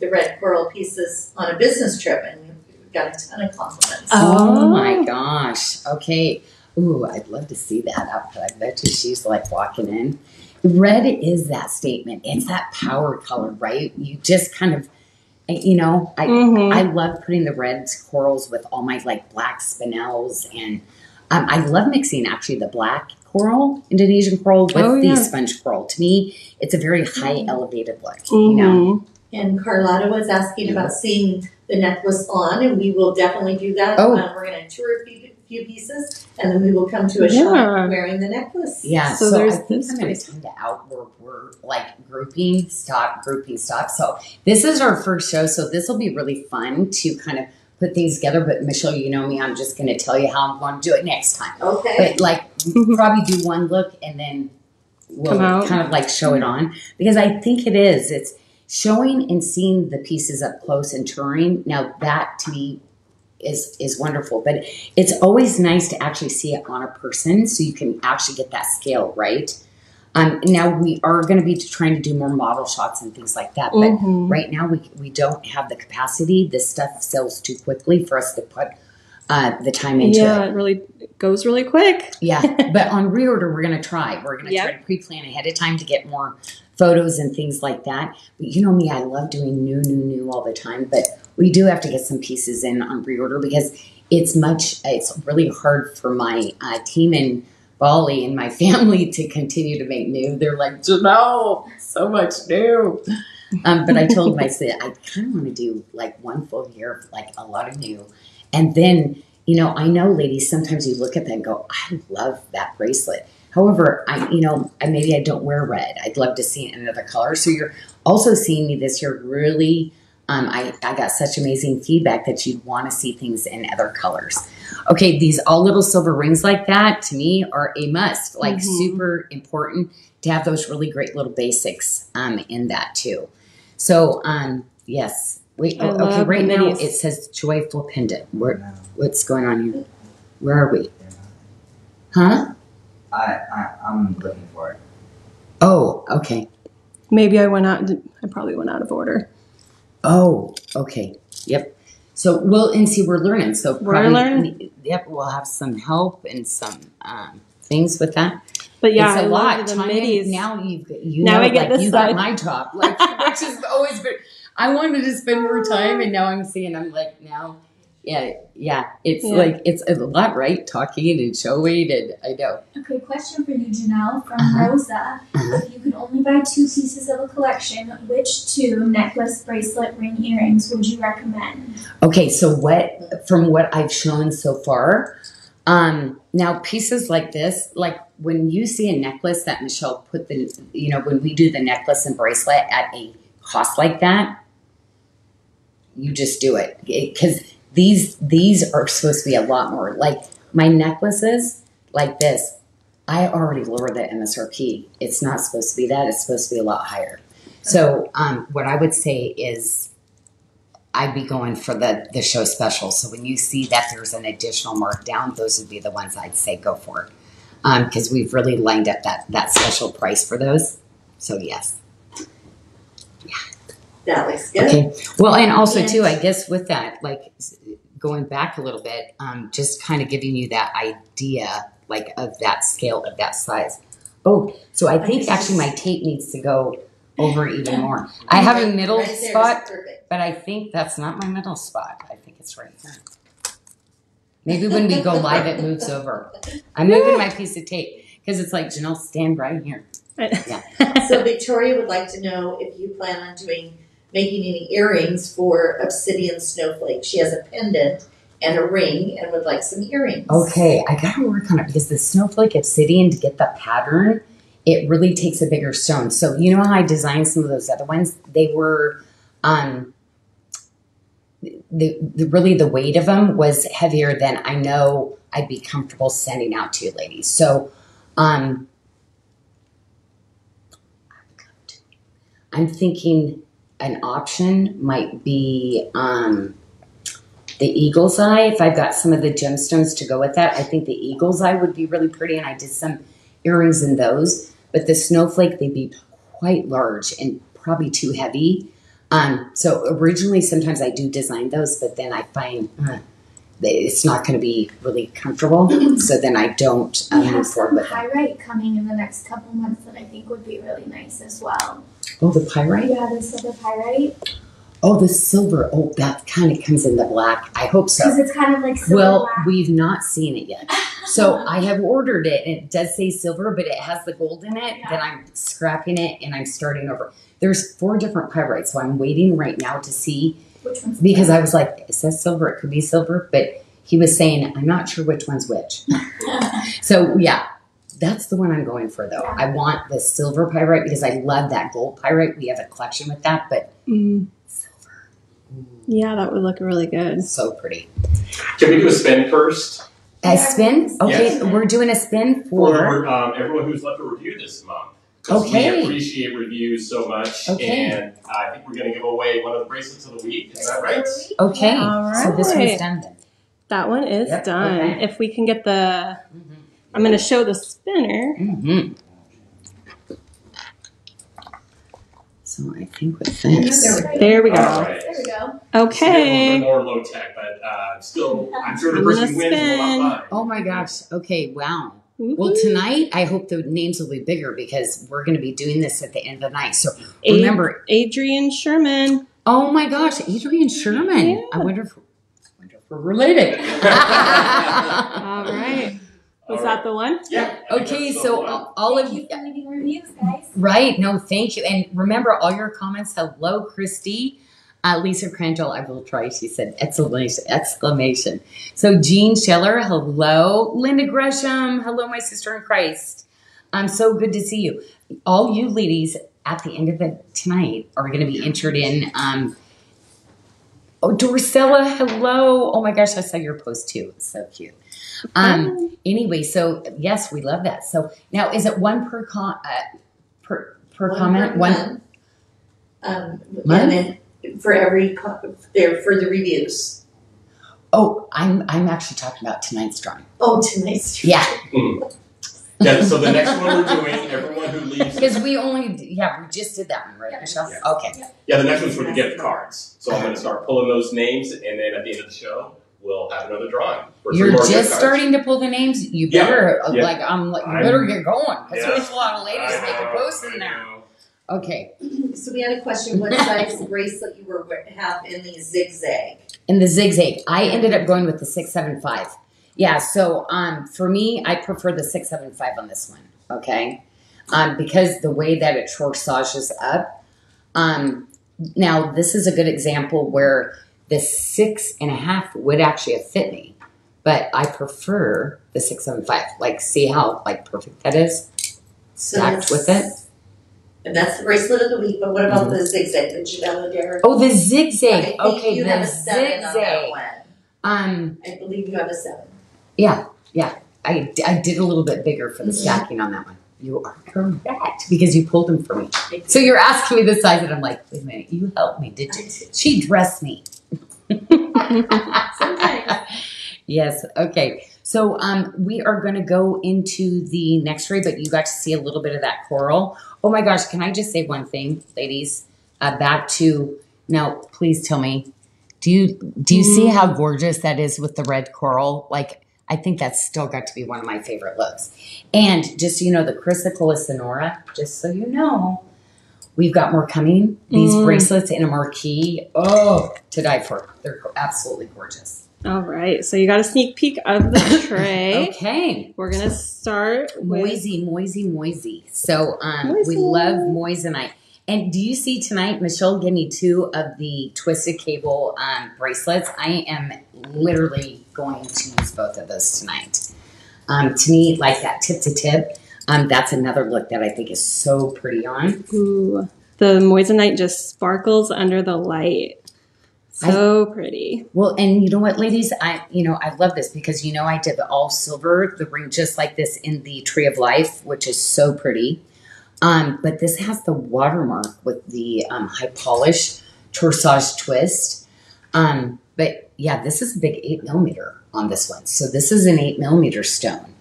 the red coral pieces on a business trip and got a ton of compliments. Oh my gosh. Okay. Ooh, I'd love to see that outfit. I bet you she's like walking in. Red is that statement. It's that power color, right? You just kind of, you know, I love putting the red corals with all my like black spinels and I love mixing actually the black coral, Indonesian coral, with the sponge coral. To me, it's a very high elevated look, you know. And Carlotta was asking about seeing the necklace on, and we will definitely do that. Oh. We're going to tour a few pieces, and then we will come to a shop wearing the necklace. Yeah, so there's I think I'm going to tend to outwork. We're like grouping, stop, grouping, stop. So this is our first show, so this will be really fun to kind of put things together, but Michelle, you know me, I'm just going to tell you how I'm going to do it next time. Okay. But like, probably do one look and then we'll kind of like show it on, because I think it is, it's showing and seeing the pieces up close and touring. Now that to me is wonderful, but it's always nice to actually see it on a person so you can actually get that scale, right? Now we are going to be trying to do more model shots and things like that, but right now we don't have the capacity. This stuff sells too quickly for us to put the time into it. Yeah, it really goes really quick. Yeah, but on reorder we're going to try. We're going to try to pre-plan ahead of time to get more photos and things like that. But you know me, I love doing new all the time, but we do have to get some pieces in on reorder because it's really hard for my team and Bali and my family to continue to make new. They're like, Janyl, so much new. But I told myself I kind of want to do like one full year of like a lot of new. And then, you know, I know ladies, sometimes you look at that and go, I love that bracelet. However, you know, maybe I don't wear red. I'd love to see it in another color. So you're also seeing me this year really, I got such amazing feedback that you'd want to see things in other colors. Okay, these all little silver rings like that to me are a must, like super important to have those really great little basics in that too. So yes, okay, right now it says joyful pendant. What's going on here? Where are we? Huh? I'm looking for it. Oh, okay. Maybe I probably went out of order. Oh, okay. Yep. So we're learning. So probably, yep, we'll have some help and some things with that. But yeah, it's a lot. The middies. Now I get this side. Got my top, like, which is always. I wanted to spend more time, and now I'm seeing. I'm like now Yeah. It's a lot, right? Talking and showing, and I know. Okay, question for you, Janyl, from Rosa. If you could only buy two pieces of a collection, which two, necklace, bracelet, ring, earrings, would you recommend? Okay, so from what I've shown so far, now pieces like this, like when you see a necklace that Michelle put the, you know, when we do the necklace and bracelet at a cost like that, you just do it because these are supposed to be a lot more. Like my necklaces like this, I already lowered the MSRP. It's not supposed to be that. It's supposed to be a lot higher. So what I would say is I'd be going for the show special. So when you see that there's an additional markdown, those would be the ones I'd say go for, because we've really lined up that special price for those. So yes. That looks good. Okay. Well, and also too, I guess with that, like going back a little bit, just kind of giving you that idea, like of that scale, of that size. Oh, so I think actually my tape needs to go over even more. I have a middle spot, but I think that's not my middle spot. I think it's right here. Maybe when we go live, it moves over. I'm moving my piece of tape because it's like, Janyl, stand right here. Yeah. So Victoria would like to know if you plan on making any earrings for Obsidian Snowflake. She has a pendant and a ring and would like some earrings. Okay, I gotta work on it because the Snowflake Obsidian, to get the pattern, it really takes a bigger stone. So you know how I designed some of those other ones? They were, really the weight of them was heavier than I know I'd be comfortable sending out to you ladies. So, I'm thinking an option might be the Eagle's Eye. If I've got some of the gemstones to go with that, I think the Eagle's Eye would be really pretty, and I did some earrings in those. But the Snowflake, they'd be quite large and probably too heavy. So originally, sometimes I do design those, but then I find that it's not going to be really comfortable, so then I don't move forward with it. We have some pyrite coming in the next couple months that I think would be really nice as well. Oh, the pyrite? Yeah, the silver pyrite. Oh, the silver. Oh, that kind of comes in the black. I hope so. Because it's kind of like silver black. We've not seen it yet. So I have ordered it, and it does say silver, but it has the gold in it. Yeah. Then I'm scrapping it, and I'm starting over. There's 4 different pyrites, so I'm waiting right now to see. Which one's because I was like, it says silver. It could be silver. But he was saying, I'm not sure which one's which. So, yeah. That's the one I'm going for, though. Yeah. I want the silver pyrite because I love that gold pyrite. We have a collection with that, but silver. Yeah, that would look really good. So pretty. Can we do a spin first? A spin? Okay, yes. We're doing a spin for everyone who's left a review this month. Okay. We appreciate reviews so much, and I think we're going to give away one of the bracelets of the week. Is that right? Okay. All right. So this one's done then. That one is done. Okay. If we can get the... I'm going to show the spinner. So I think with this, there we go. Right. There we go. Okay. Still a little more low tech, but still, I'm sure the person who wins will not buy. Oh my gosh. Okay. Wow. Well, tonight I hope the names will be bigger because we're going to be doing this at the end of the night. So remember, Adrian Sherman. Oh my gosh, Adrian Sherman. Yeah. I wonder if we're related. All right. Was that the one? Yeah. Okay, so all of you leaving reviews, guys. Right. No, thank you. And remember all your comments. Hello, Christy. Lisa Crandall, I will try. She said, exclamation. So Jean Schiller, hello. Linda Gresham, hello, my sister in Christ. I'm so good to see you. All you ladies at the end of the tonight are going to be entered in. Oh, Dorisella, hello. Oh, my gosh, I saw your post, too. It's so cute. Anyway, so yes, we love that. So now, is it one per comment? One. And then for every for the reviews. Oh, I'm actually talking about tonight's drawing. Oh, tonight's drawing. Yeah. Yeah. So the next one we're doing, everyone who leaves because we only we just did that one, right, Michelle? Yeah. Okay. Yeah, the next one's for the gift cards. So I'm going to start pulling those names, and then at the end of the show, we'll have another drawing. You're just starting to pull the names. You better, like, you better get going. Because there's a lot of ladies making posts in there. Okay. So we had a question. What size bracelet you were have in the zigzag? In the zigzag, I ended up going with the 675. Yeah. So for me, I prefer the 675 on this one. Okay. Because the way that it corsages up. Now this is a good example where the 6.5 would actually have fit me, but I prefer the 675. Like, see how like perfect that is. Stacked with it. And that's the bracelet of the week, but what about the zigzag? The Janyl Adair? Oh, the zigzag. Okay, you have a 7 on that one. I believe you have a 7. Yeah, yeah. I did a little bit bigger for the stacking on that one. You are correct because you pulled them for me. So you're asking me the size, and I'm like, wait a minute, you helped me, did you? She dressed me. Sometimes. Yes. Okay. So we are going to go into the next ray, but you got to see a little bit of that coral. Oh my gosh, can I just say one thing, ladies? Back to, now please tell me, do you see how gorgeous that is with the red coral? Like, I think that's still got to be one of my favorite looks. And just so you know, the Chrysocolla Sonora, just so you know, we've got more coming. These bracelets in a marquee, oh, to die for. They're absolutely gorgeous. All right, so you got a sneak peek of the tray. Okay. We're going to start with... Moissanite. So we love Moissanite. And do you see tonight, Michelle gave me 2 of the twisted cable bracelets. I am literally going to use both of those tonight. To me, like that tip-to-tip, that's another look that I think is so pretty on. Ooh, the Moissanite just sparkles under the light. So pretty. Well, and you know what, ladies? I love this because, you know, I did the all silver, the ring just like this in the Tree of Life, which is so pretty. But this has the watermark with the high polish torsage twist. But yeah, this is a big 8mm on this one. So this is an 8mm stone.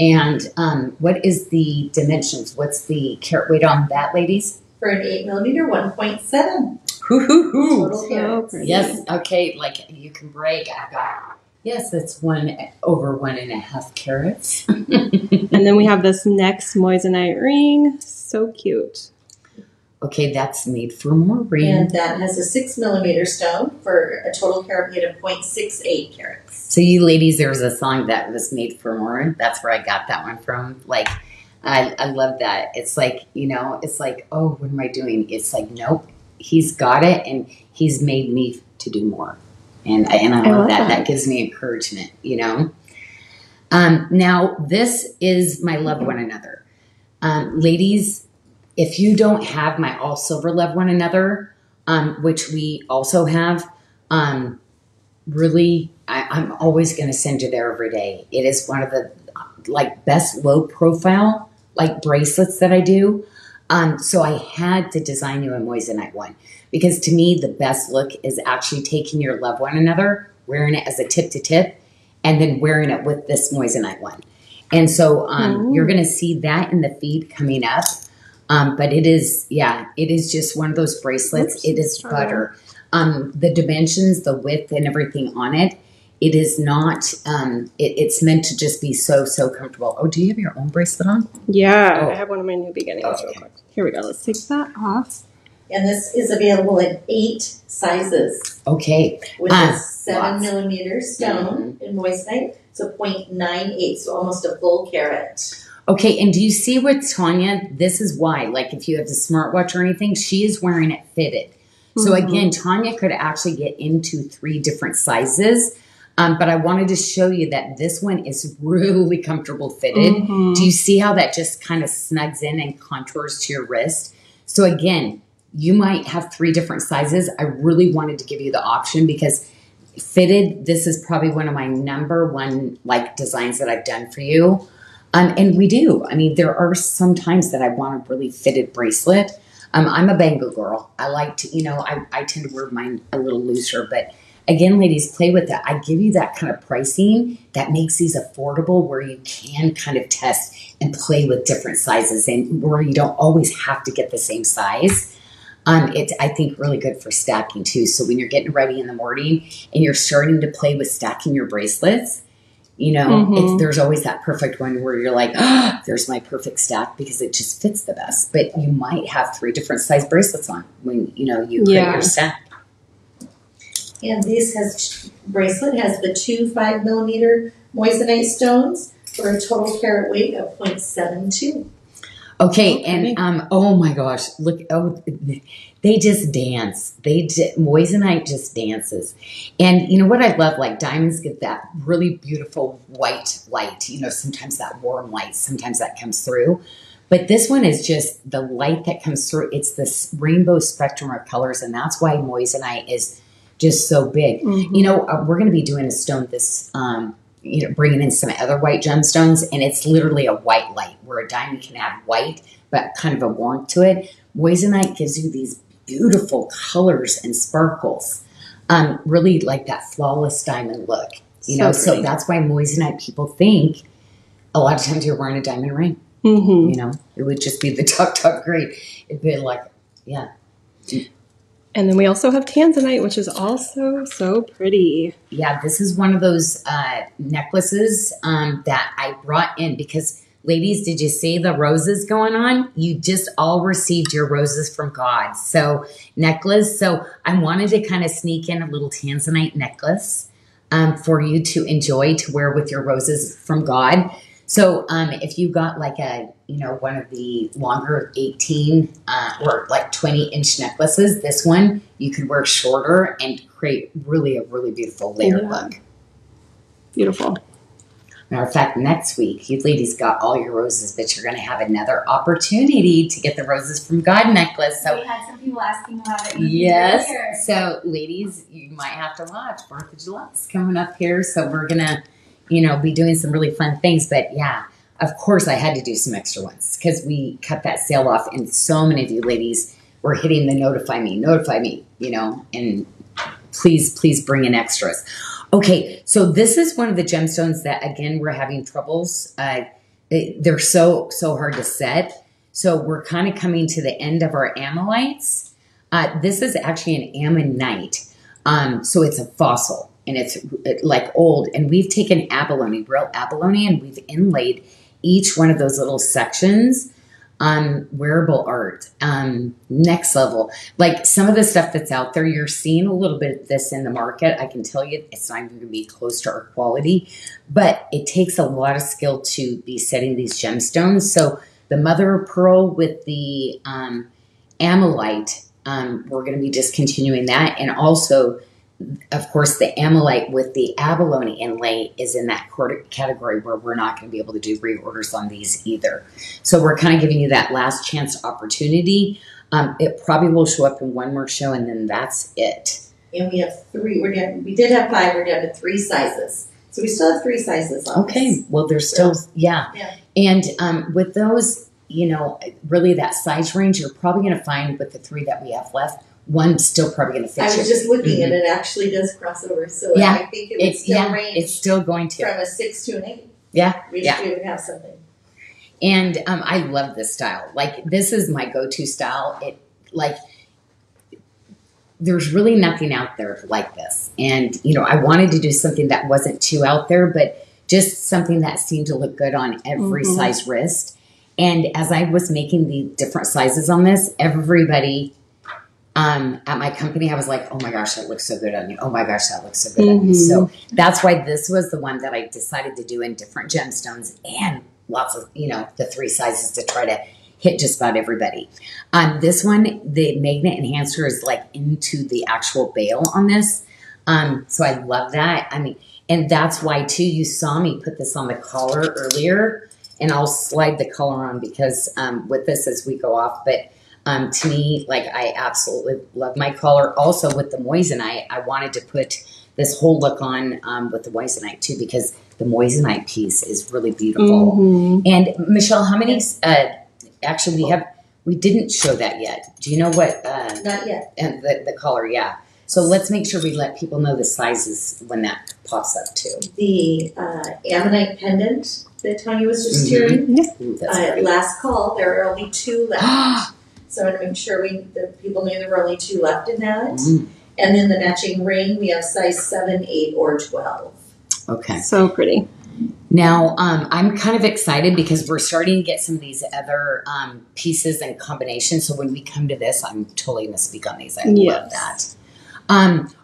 And what is the dimensions? What's the carat weight on that, ladies? For an 8mm, 1.7. Hoo-hoo-hoo. So yes, okay, like you can break. Yes, that's 1/1.5 carats. And then we have this next Moissanite ring. So cute. Okay, that's made for more ring. And that has a 6mm stone for a total carat weight of 0.68 carats. So you ladies, there was a song that was made for more. That's where I got that one from. Like, I love that. It's like, you know, it's like, oh, what am I doing? It's like, nope. He's got it, and he's made me to do more. And I love that. That gives me encouragement, you know. Now, this is my love one another. Ladies, if you don't have my all silver love one another, which we also have, really, I'm always going to send you there every day. It is one of the like best low profile like bracelets that I do. So I had to design you a Moissanite one because to me, the best look is actually taking your love one another, wearing it as a tip to tip, and then wearing it with this Moissanite one. And so you're going to see that in the feed coming up. But it is, yeah, it is just one of those bracelets. Oops. It is butter. The dimensions, the width and everything on it. It is not, it's meant to just be so, so comfortable. Oh, do you have your own bracelet on? Yeah, I have one of my new beginnings real quick. Here we go. Let's take that off. And this is available in 8 sizes. Okay. With a 7mm stone in Moissanite. So 0.98, so almost a full carat. Okay, and do you see with Tanya, this is why, like if you have the smartwatch or anything, she is wearing it fitted. So again, Tanya could actually get into 3 different sizes. But I wanted to show you that this one is really comfortable fitted. Do you see how that just kind of snugs in and contours to your wrist? So again, you might have 3 different sizes. I really wanted to give you the option because fitted, this is probably one of my #1 like designs that I've done for you. And we do. I mean, there are some times that I want a really fitted bracelet. I'm a bangle girl. I like to, you know, I tend to wear mine a little looser, but again, ladies, play with that. I give you that kind of pricing that makes these affordable where you can kind of test and play with different sizes and where you don't always have to get the same size. It's, I think, really good for stacking too. So when you're getting ready in the morning and you're starting to play with stacking your bracelets, You know, there's always that perfect one where you're like, oh, there's my perfect stack because it just fits the best. But you might have 3 different size bracelets on when, you know, you create your stack. And this bracelet has the 2 5-millimeter moissanite stones for a total carat weight of 0.72. Okay, and oh my gosh, look, they just dance. Moissanite just dances. And you know what I love, like diamonds get that really beautiful white light, you know, sometimes that warm light, sometimes that comes through. But this one is just the light that comes through. It's this rainbow spectrum of colors, and that's why moissanite is just so big. You know, we're going to be doing a stone this, you know, bringing in some other white gemstones, and it's literally a white light where a diamond can have white, but kind of a warmth to it. Moissanite gives you these beautiful colors and sparkles, really like that flawless diamond look, you know, so that's why moissanite people think a lot of times you're wearing a diamond ring, you know, it would just be the top grade. It'd be like, And then we also have Tanzanite, which is also so pretty. Yeah, this is one of those necklaces that I brought in because, ladies, did you see the roses going on? You just all received your roses from God. So necklace. So I wanted to kind of sneak in a little Tanzanite necklace for you to enjoy, to wear with your roses from God. So if you got like a, you know, one of the longer 18 or like 20-inch necklaces, this one you could wear shorter and create really a really beautiful layered look. Beautiful. Matter of fact, next week, you ladies got all your roses, but you're going to have another opportunity to get the Roses from God necklace. So we had some people asking about it. Yes. Later. So ladies, you might have to watch 4th of July is coming up here. So we're going to, you know, be doing some really fun things. But yeah, of course I had to do some extra ones because we cut that sale off. And so many of you ladies were hitting the notify me, you know, and please, please bring in extras. Okay. So this is one of the gemstones that, again, we're having troubles. They're so hard to set. So we're kind of coming to the end of our ammolites. This is actually an ammonite. So it's a fossil. And it's like old, and we've taken abalone, real abalone, and we've inlaid each one of those little sections. Wearable art, next level. Like some of the stuff that's out there, you're seeing a little bit of this in the market. I can tell you it's not even going to be close to our quality, but it takes a lot of skill to be setting these gemstones. So the mother of pearl with the amylite, we're going to be discontinuing that, and also, of course, the amylite with the abalone inlay is in that category where we're not going to be able to do reorders on these either. So we're kind of giving you that last chance opportunity. It probably will show up in one more show, and then that's it. And we have 3. We're down, we did have 5. We're down to 3 sizes. So we still have 3 sizes on this. Well, there's still, And with those, you know, really that size range, you're probably going to find with the 3 that we have left, one's still probably going to fit. I was just looking and it actually does cross over. So I think it's still range. It's still going to. From a 6 to an 8. Yeah. We just didn't have something. And I love this style. Like, this is my go-to style. It, like, there's really nothing out there like this. And, you know, I wanted to do something that wasn't too out there, but just something that seemed to look good on every size wrist. And as I was making the different sizes on this, everybody at my company, I was like, oh my gosh, that looks so good on you. Oh my gosh, that looks so good on you. So that's why this was the one that I decided to do in different gemstones and lots of, you know, the 3 sizes to try to hit just about everybody. This one, the magnet enhancer is like into the actual bail on this. So I love that. I mean, and that's why too, you saw me put this on the collar earlier, and I'll slide the collar on because, with this as we go off, but to me, like, I absolutely love my collar. Also, with the moissanite, I wanted to put this whole look on with the moissanite, too, because the moissanite piece is really beautiful. And, Michelle, how many actually we didn't show that yet. Do you know what? Not yet. And the collar, So let's make sure we let people know the sizes when that pops up, too. The ammonite pendant that Tanya was just hearing. Last call. There are only 2 left. So I want to make sure the people knew there were only 2 left in that. And then the matching ring, we have size 7, 8, or 12. Okay. So pretty. Now, I'm kind of excited because we're starting to get some of these other pieces and combinations. So when we come to this, I'm totally going to speak on these. I love that.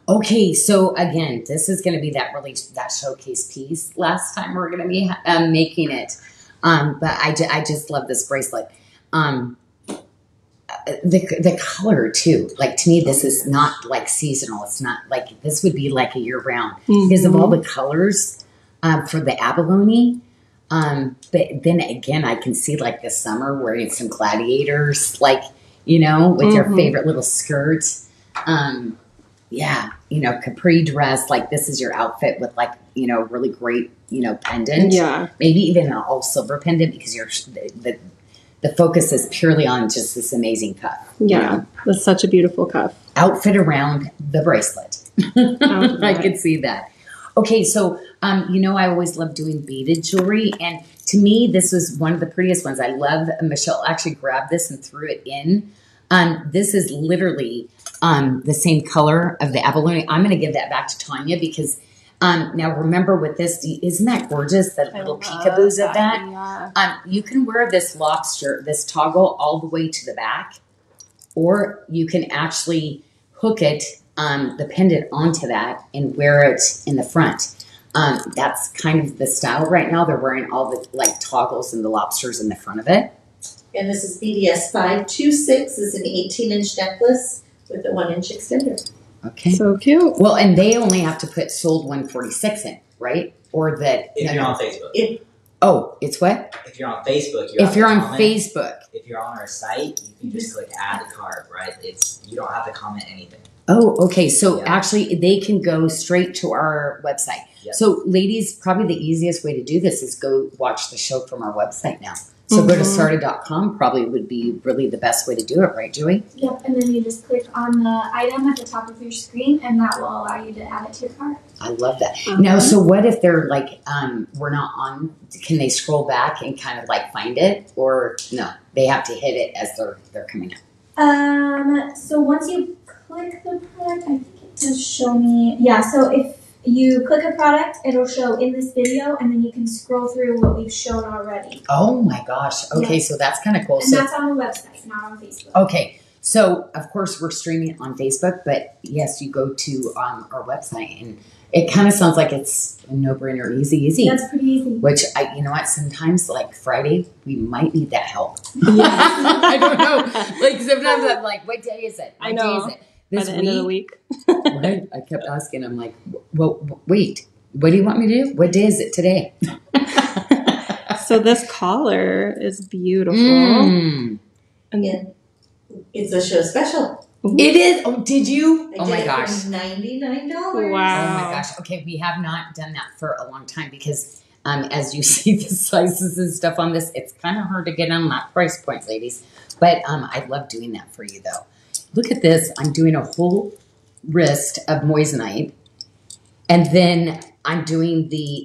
Okay, so again, this is going to be that showcase piece. Last time we're going to be making it. But I just love this bracelet. The color too, like to me, this is not like seasonal. It's not like this would be like a year round because of all the colors for the abalone. But then again, I can see like this summer wearing some gladiators, like, you know, with your favorite little skirt. Yeah, you know, capri dress, like this is your outfit with like, you know, really great, you know, pendant. Yeah. Maybe even an all silver pendant because you're the focus is purely on just this amazing cuff. Yeah, you know? That's such a beautiful cuff. Outfit around the bracelet. I could see that. Okay, so, you know, I always love doing beaded jewelry. And to me, this was one of the prettiest ones. I love, Michelle actually grabbed this and threw it in. This is literally the same color of the abalone. I'm going to give that back to Tanya because now remember with this, isn't that gorgeous? The little peekaboos of that. Yeah. You can wear this lobster, this toggle all the way to the back, or you can actually hook it, the pendant onto that and wear it in the front. That's kind of the style right now. They're wearing all the like toggles and the lobsters in the front of it. And this is BDS 526. It's an 18-inch necklace with a 1-inch extender. Okay. So cute. Well, and they only have to put sold 146 in, right? Or that. If you're on Facebook. It's what? If you're on Facebook. If you're on Facebook. If you're on our site, you can just click add a card, right? You don't have to comment anything. Oh, okay. So actually, they can go straight to our website. Yep. So ladies, probably the easiest way to do this is go watch the show from our website now. So go to SARDA.COM probably would be really the best way to do it, right, Joey? Yep, and then you just click on the item at the top of your screen, and that will allow you to add it to your cart. I love that. Now, so what if they're like, we're not on, can they scroll back and kind of like find it? Or no, they have to hit it as they're coming up? So once you click the product, I think it will show me. Yeah, so if you click a product, it'll show in this video, and then you can scroll through what we've shown already. Oh my gosh. Okay, so that's kind of cool. And so that's on the website, not on Facebook. Okay, so of course we're streaming on Facebook, but yes, you go to our website, and it kind of sounds like it's a no-brainer, easy. That's pretty easy. Which, you know what, sometimes, like Friday, we might need that help. Yeah. I don't know. Like sometimes I'm like, what day is it? What day is it? By the end of the week. Right? I kept asking. I'm like, well, wait, what do you want me to do? What day is it today? So this collar is beautiful. And then it's a show special. It is. Oh, did you? Oh my gosh. $99. Wow. Oh my gosh. Okay. We have not done that for a long time because as you see the sizes and stuff on this, it's kind of hard to get on that price point, ladies. But I love doing that for you though. Look at this. I'm doing a whole wrist of Moissanite. And then I'm doing this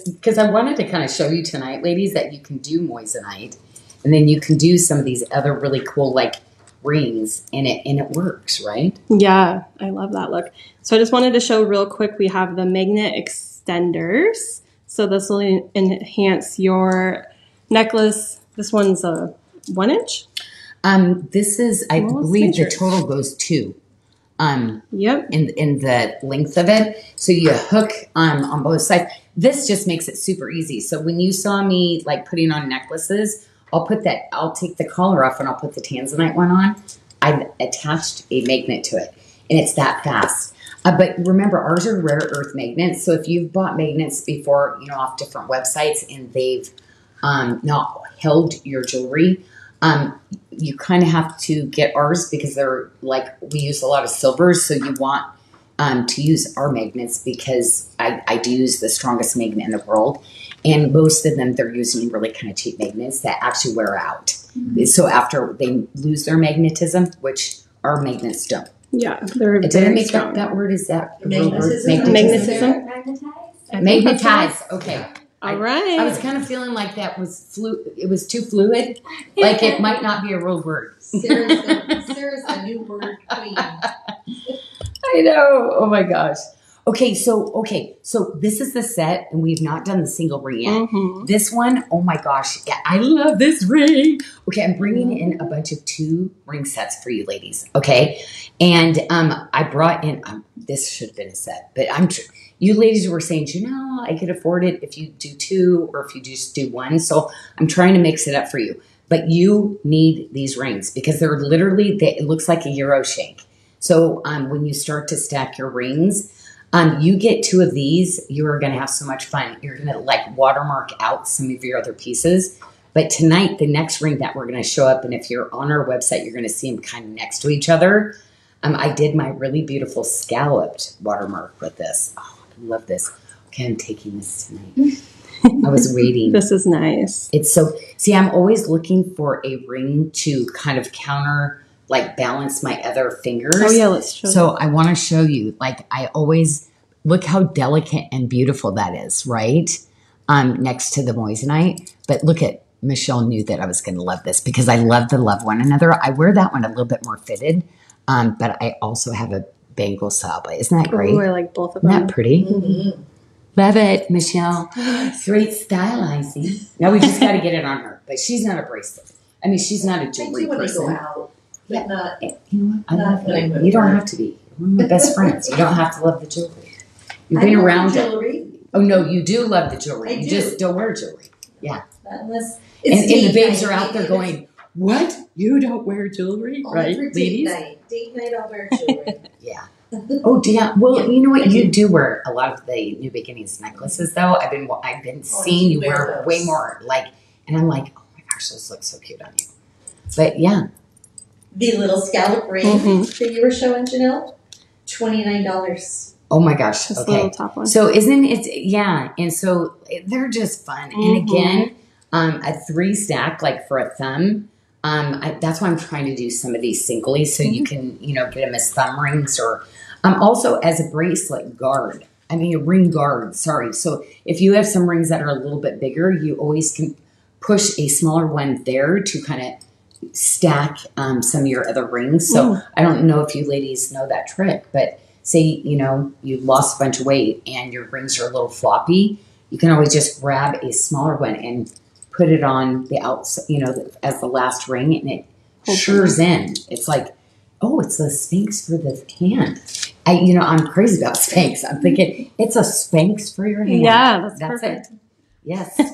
because I wanted to kind of show you tonight, ladies, that you can do Moissanite. And then you can do some of these other really cool like rings and it works, right? Yeah, I love that look. So I just wanted to show real quick, we have the magnet extenders. So this will enhance your necklace. This one's a 1-inch. This is, I believe the total goes 2, in the length of it. So you hook, on both sides. This just makes it super easy. So when you saw me like putting on necklaces, I'll take the collar off and I'll put the Tanzanite one on. I've attached a magnet to it and it's that fast. But remember ours are rare earth magnets. So if you've bought magnets before, you know, off different websites and they've, not held your jewelry, you kind of have to get ours because they're like, we use a lot of silvers. So you want, to use our magnets because I do use the strongest magnet in the world. And most of them, they're using really kind of cheap magnets that actually wear out. So after they lose their magnetism, which our magnets don't. Yeah. They're Did I make up that word? Is that magnetism? Magnetism? Magnetize. Okay. Yeah. All right. I was kind of feeling like that was it was too fluid. Like it might not be a real word. Sarah's a new word queen. I know. Oh my gosh. Okay, so this is the set, and we've not done the single ring yet. Mm-hmm. This one, oh my gosh, yeah, I love this ring. Okay, I'm bringing in a bunch of 2 ring sets for you ladies, okay? And I brought in, this should have been a set, but you ladies were saying, Janyl, I could afford it if you do 2 or if you just do 1. So I'm trying to mix it up for you. But you need these rings because they're literally, it looks like a Euro shank. So when you start to stack your rings, you get 2 of these, you are going to have so much fun. You're going to like watermark out some of your other pieces. But tonight, the next ring that we're going to show up, and if you're on our website, you're going to see them kind of next to each other. I did my really beautiful scalloped watermark with this. Oh, I love this. Okay, I'm taking this tonight. I was waiting. This is nice. It's so, see, I'm always looking for a ring to kind of counter, like balance my other fingers. Oh yeah, let's show. So I want to show you, like I always, look how delicate and beautiful that is, right? Next to the Moissanite. But look at, Michelle knew that I was going to love this because I love the love one another. I wear that one a little bit more fitted, but I also have a bangle saba. Isn't that great? We're like both of them. Isn't that pretty? Mm-hmm. Love it, Michelle. Great stylizing. Now we just got to get it on her, but she's not a bracelet. I mean, she's not a jewelry person. Yeah. Not, you know what? I love it. You don't have to be. We're my best friends. You don't have to love the jewelry. You've been around it. Oh no, you do love the jewelry. You just don't wear jewelry. Yeah. Unless it's and the babes are out there going, "What? You don't wear jewelry, right, ladies?" Date night, I'll wear jewelry. Yeah. Oh, yeah. Well, you know what? You do wear a lot of the New Beginnings necklaces, though. I've been seeing you wear way more. Like, and I'm like, oh my gosh, those look so cute on you. But yeah. The little scallop ring that you were showing, Janyl, $29. Oh my gosh! This little top one. So isn't it? Yeah, and so they're just fun. And again, a 3-stack like for a thumb. That's why I'm trying to do some of these singly, so you can get them as thumb rings or also as a bracelet guard. I mean a ring guard. Sorry. So if you have some rings that are a little bit bigger, you always can push a smaller one there to kind of stack some of your other rings. So I don't know if you ladies know that trick, but say, you lost a bunch of weight and your rings are a little floppy. You can always just grab a smaller one and put it on the outside, as the last ring, and it shures in. It's like, oh, it's the Spanx for the hand. I'm crazy about Spanx. I'm thinking it's a Spanx for your hand. Yeah, that's perfect. It. Yes. You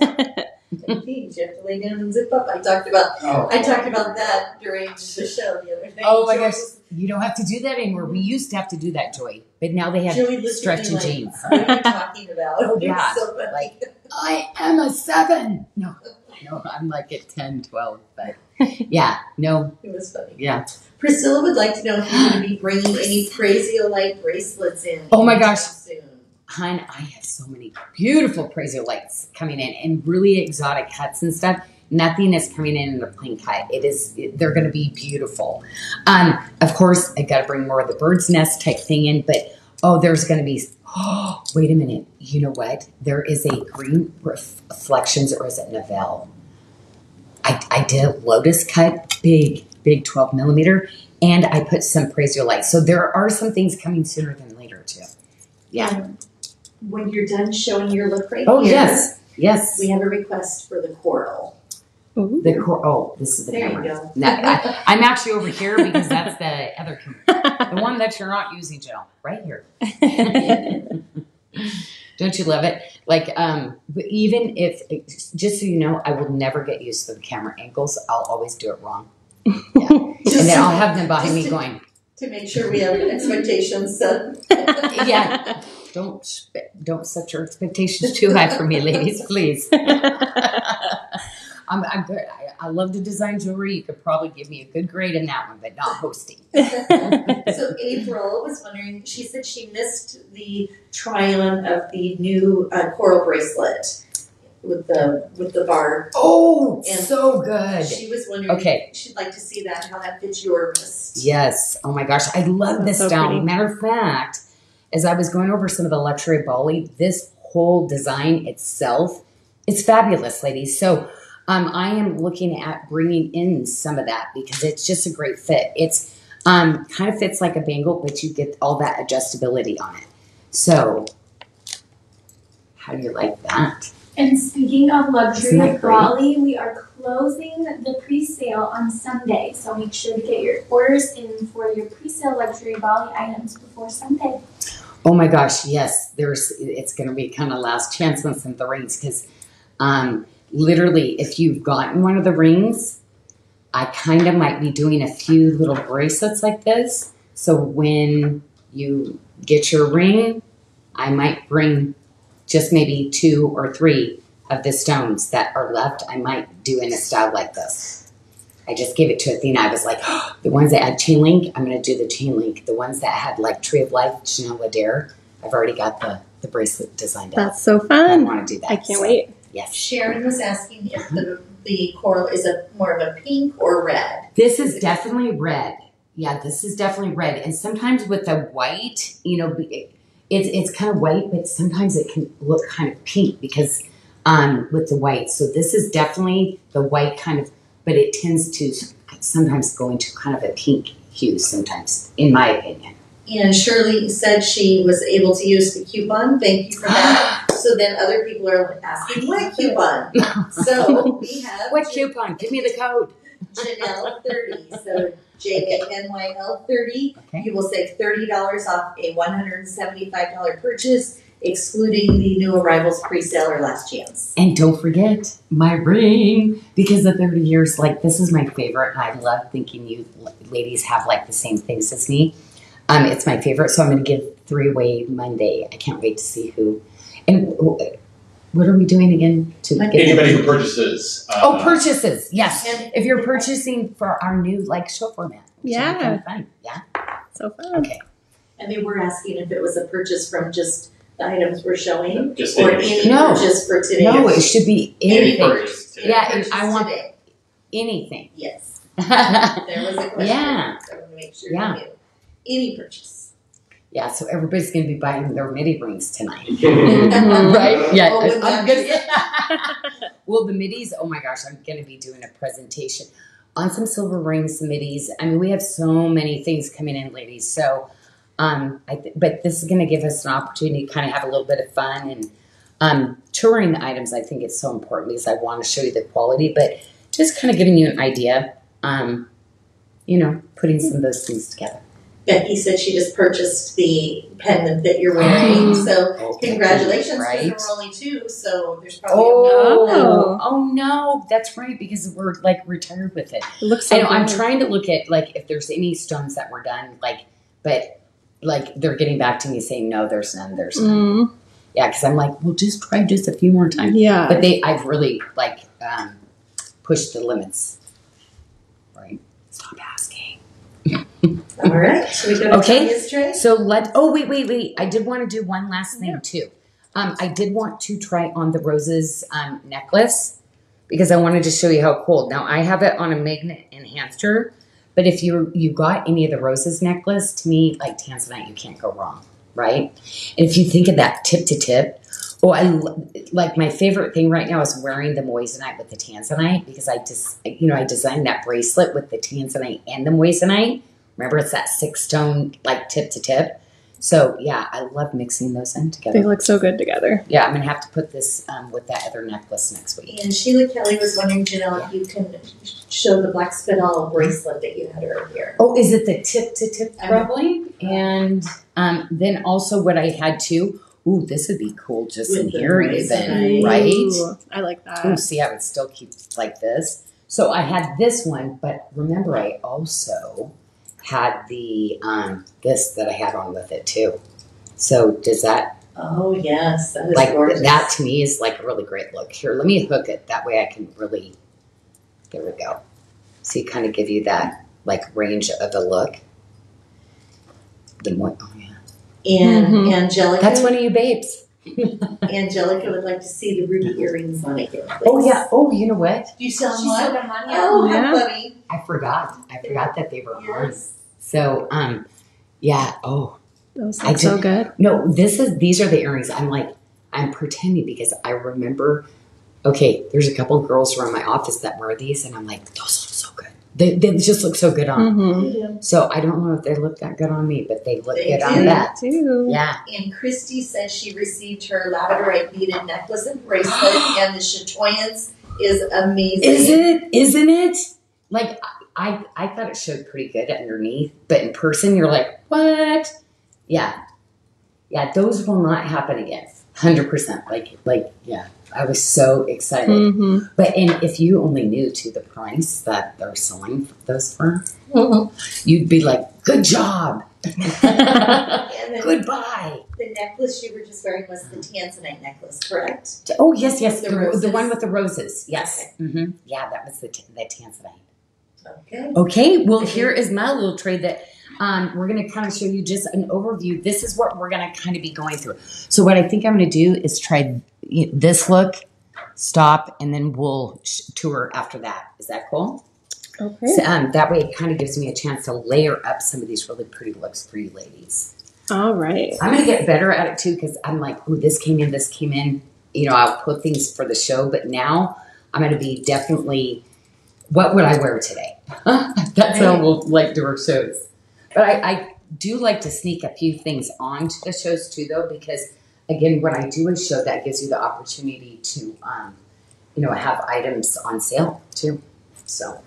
have to lay down and zip up. I talked about that during the show the other day. Oh my gosh, you don't have to do that anymore. We used to have to do that, Joy, but now they have stretchy jeans. What are you talking about? Oh yeah, so like I am a 7. No, I'm like at 10, 12. But yeah, no, it was funny. Yeah, Priscilla would like to know if you're going to be bringing any Prasiolite bracelets in. Oh my gosh. Soon. Hun, I have so many beautiful Prasiolites coming in and really exotic cuts and stuff. Nothing is coming in a plain cut. They're going to be beautiful. Of course, I got to bring more of the bird's nest type thing in, but oh, there's going to be, oh, wait a minute. You know what? There is a green reflections, or is it Nivelle? I did a lotus cut, big 12 millimeter, and I put some Prasiolites. So there are some things coming sooner than later too. Yeah. When you're done showing your look right here. Oh, yes. Yes. We have a request for the coral. Ooh. The coral. Oh, this is the camera. There you go. No, I'm actually over here because that's the other camera. The one that you're not using, Janyl. Right here. Don't you love it? Like, but even if, just so you know, I will never get used to the camera angles. I'll always do it wrong. Yeah. And then I'll have them behind me going. To make sure we have expectations set. Yeah. Don't set your expectations too high for me, ladies, please. I'm good. I love to design jewelry. You could probably give me a good grade in that one, but not hosting. So April was wondering, she said she missed the try-on of the new coral bracelet with the bar. Oh, and so good. She was wondering if she'd like to see that, how that fits your wrist. Yes. Oh my gosh. I love this down. Matter of fact, as I was going over some of the luxury Bali, this whole design itself, it's fabulous, ladies. So I am looking at bringing in some of that because it's just a great fit. It's kind of fits like a bangle, but you get all that adjustability on it. So, how do you like that? And speaking of luxury of Bali, we are closing the pre-sale on Sunday. So make sure to get your orders in for your pre-sale luxury Bali items before Sunday. Oh my gosh, yes. It's going to be kind of last chance on some of the rings because literally if you've gotten one of the rings, I kind of might be doing a few little bracelets like this. So when you get your ring, I might bring just maybe 2 or 3 of the stones that are left. I might do in a style like this. I just gave it to Athena. I was like, oh, the ones that had chain link, I'm going to do the chain link. The ones that had like Tree of Life, Janyl Adair, I've already got the bracelet designed out. That's so fun. I want to do that. I can't wait. Yes. Sharon was asking if the coral is more of a pink or red. This is definitely red. Yeah, this is definitely red. And sometimes with the white, you know, it's kind of white, but sometimes it can look kind of pink because with the white. So this is definitely the white kind of, but it tends to sometimes go into kind of a pink hue sometimes, in my opinion. And Shirley said she was able to use the coupon. Thank you for that. So then other people are asking, what coupon? So we have... What coupon? Give me the code. JANYL30. So JANYL30. Okay. You will save $30 off a $175 purchase, excluding the new arrivals pre-sale or last chance. And don't forget my ring, because the 30 years, like this is my favorite. And I love thinking you ladies have like the same things as me. It's my favorite, so I'm going to give 3 away Monday. I can't wait to see who. And what are we doing again? Anybody who purchases. Purchases, yes. And if you're purchasing for our new like show format. Yeah. Kind of fun. Yeah. So fun. Okay. And they were asking if it was a purchase from just the items we're showing. Just or any purchase for today. No, it should be anything. Any purchase today. Yeah, purchase I want today. Anything. Yes. There was a question. Yeah. So I want to make sure you knew. Any purchase. Yeah, so everybody's going to be buying their midi rings tonight. Right? Yeah. Oh, I'm gonna, well, the midis, oh my gosh, I'm going to be doing a presentation on some silver rings, some midis. I mean, we have so many things coming in, ladies. So, but this is going to give us an opportunity to kind of have a little bit of fun. And touring the items, I think it's so important because I want to show you the quality. But just kind of giving you an idea, you know, putting some of those things together. Becky said she just purchased the pendant that you're wearing, so okay. Congratulations! Right. Because we're only 2, so there's probably no, that's right because we're like retired with it. It looks so. I know, I'm trying to look at like if there's any stones that were done, like but like they're getting back to me saying no, there's none, there's none. Yeah, because I'm like, we'll just try just a few more times. Yeah, but I've really like pushed the limits. Right? Stop asking. All right. Should we go to Tanya's tray? So wait. I did want to do one last thing too. I did want to try on the Rose's necklace because I wanted to show you how cool. Now I have it on a magnet enhancer, but if you got any of the Rose's necklace, to me, like Tanzanite, you can't go wrong, right? And if you think of that tip to tip, like my favorite thing right now is wearing the Moissanite with the Tanzanite because I designed that bracelet with the Tanzanite and the Moissanite. Remember, it's that 6-stone, like, tip to tip. So, yeah, I love mixing those in together. They look so good together. Yeah, I'm going to have to put this with that other necklace next week. And Sheila Kelly was wondering, Janyl, if you can show the Black Spinel bracelet that you had earlier. Oh, is it the tip to tip rubbing? And then also what I had, too, ooh, this would be cool just with in here even, right? Ooh, I like that. Ooh, see, I would still keep it like this. So I had this one, but remember I also had the this that I had on with it too. So does that? Oh yes, that is like gorgeous. That to me is like a really great look. Here, let me hook it. That way I can really. There we go. So you kind of give you that like range of the look. The more, oh yeah. And Angelica, that's one of you babes. Angelica would like to see the ruby earrings on it. Here, oh yeah. Oh, you know what? You saw them on. Oh, how funny! I forgot that they were ours. So, yeah. Oh, those look so good. No, these are the earrings. I'm pretending because I remember. Okay, there's a couple of girls around my office that wear these, and I'm like, those look so good. They just look so good on. Mm-hmm. So I don't know if they look that good on me, but they look good on that too. Yeah. And Christy says she received her Lavenderite beaded necklace and bracelet, and the Chatoyance is amazing. Is it? Isn't it? Like I thought it showed pretty good underneath, but in person you're like, what? Yeah, yeah. Those will not happen again. 100%. Like yeah. I was so excited. Mm-hmm. But and if you only knew to the price that they're selling those for, mm-hmm. you'd be like, good job. Goodbye. The necklace you were just wearing was the Tanzanite necklace, correct? Oh, yes, yes. The one with the roses. Yes. Okay. Mm-hmm. Yeah, that was the Tanzanite. Okay. Okay. Well, here is my little trade that we're going to kind of show you just an overview. This is what we're going to kind of be going through. So what I think I'm going to do is try this look, stop, and then we'll tour after that. Is that cool? Okay. So, that way it kind of gives me a chance to layer up some of these really pretty looks for you ladies. All right. I'm going to get better at it too because I'm like, oh, this came in. You know, I'll put things for the show, but now I'm going to be definitely, what would I wear today? That's how we'll like do our shows. But I do like to sneak a few things onto the shows too, though, because again, what I do is show that gives you the opportunity to, you know, have items on sale too. So.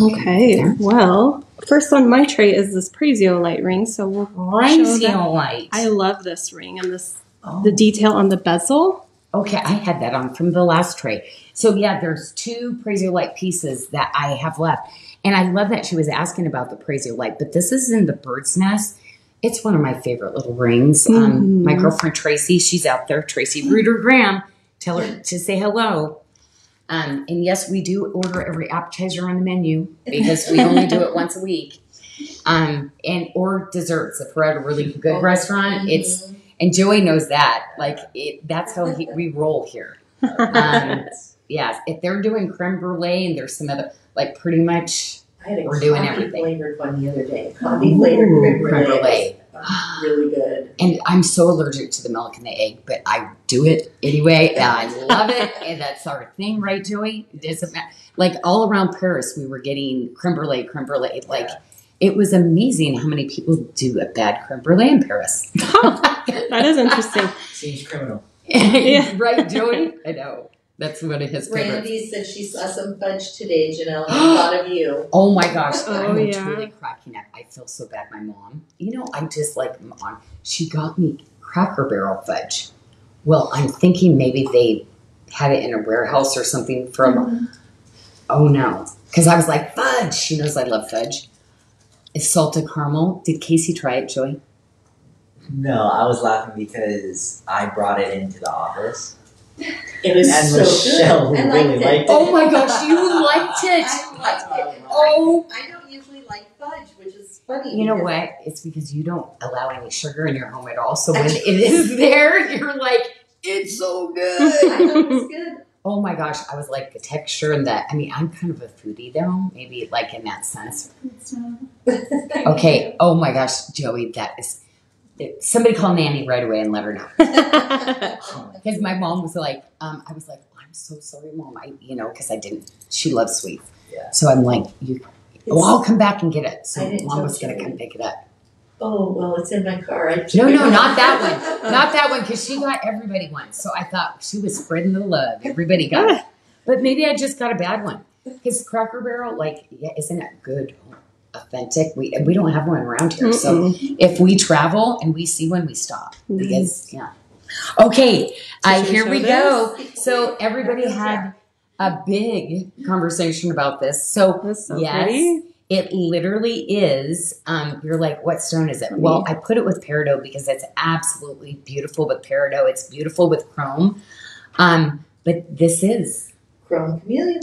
Okay. Well, first on my tray is this Prasiolite ring. So we'll Prasiolite. I love this ring and the detail on the bezel. Okay, I had that on from the last tray. So yeah, there's two Prasiolite pieces that I have left. And I love that she was asking about the Prasiolite, but this is in the bird's nest. It's one of my favorite little rings. Mm-hmm. My girlfriend Tracy, she's out there. Tracy Ruder Graham, tell her to say hello. And yes, we do order every appetizer on the menu because we only do it once a week. Or desserts. If we're at a really good restaurant, it's... And Joey knows that. Like, that's how we roll here. Yeah, if they're doing creme brulee and there's some other, like pretty much we're doing everything. I had a flavored one the other day. Coffee flavored creme brulee. Really good. And I'm so allergic to the milk and the egg, but I do it anyway. And I love it. And that's our thing, right, Joey? It doesn't matter. Like all around Paris, we were getting creme brulee. Like. Yeah. It was amazing how many people do a bad creme brulee in Paris. That is interesting. Seems criminal. Yeah. Right, Joey? I know. That's one of his favorites. Randy said she saw some fudge today, Janelle. I thought of you. Oh, my gosh. I'm truly cracking up. I feel so bad. My mom, you know, I just like, Mom, she got me Cracker Barrel fudge. Well, I'm thinking maybe they had it in a warehouse or something from, oh, no. Because I was like, fudge. She knows I love fudge. It's salted caramel. Did Casey try it, Joey? No, I was laughing because I brought it into the office. It was and so Michelle good. Really liked it. Oh my gosh, you liked it! I liked it. Oh, I don't usually like fudge, which is funny. You know what? It's because you don't allow any sugar in your home at all. So when it is there, you're like, it's so good. I know it's good. Oh my gosh, I was like the texture and that. I mean, I'm kind of a foodie though, maybe like in that sense. Okay, oh my gosh, Joey, that is, somebody call Nanny right away and let her know. Because my mom was like, I was like, oh, I'm so sorry, Mom. You know, because I didn't, she loves sweets. Yeah. So I'm like, I'll come back and get it. So Mom was going to come pick it up. Oh, well, it's in my car. No, not that one. Not that one, because she got everybody one. So I thought she was spreading the love. Everybody got it. But maybe I just got a bad one. Because Cracker Barrel, like, yeah, isn't that good, authentic? We don't have one around here. So if we travel and we see one, we stop. Because, yeah. Okay, here we go. So everybody had a big conversation about this. So, yes. It literally is, you're like, what stone is it? Well, I put it with peridot because it's absolutely beautiful with peridot. It's beautiful with chrome. But this is Chrome Chameleon.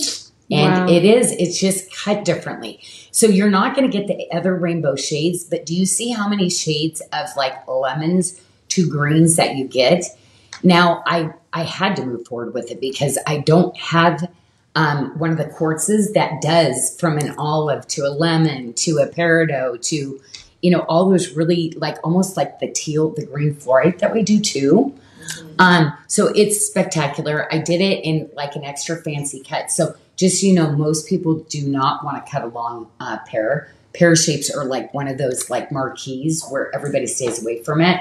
And it is. It's just cut differently. So you're not going to get the other rainbow shades, but do you see how many shades of like lemons to greens that you get? Now, I had to move forward with it because I don't have... one of the quartzes that does from an olive to a lemon to a peridot to, you know, all those really like almost like the teal, the green fluorite that we do too. So it's spectacular. I did it in like an extra fancy cut. So just, you know, most people do not want to cut a long pear. Pear shapes are like one of those like marquees where everybody stays away from it.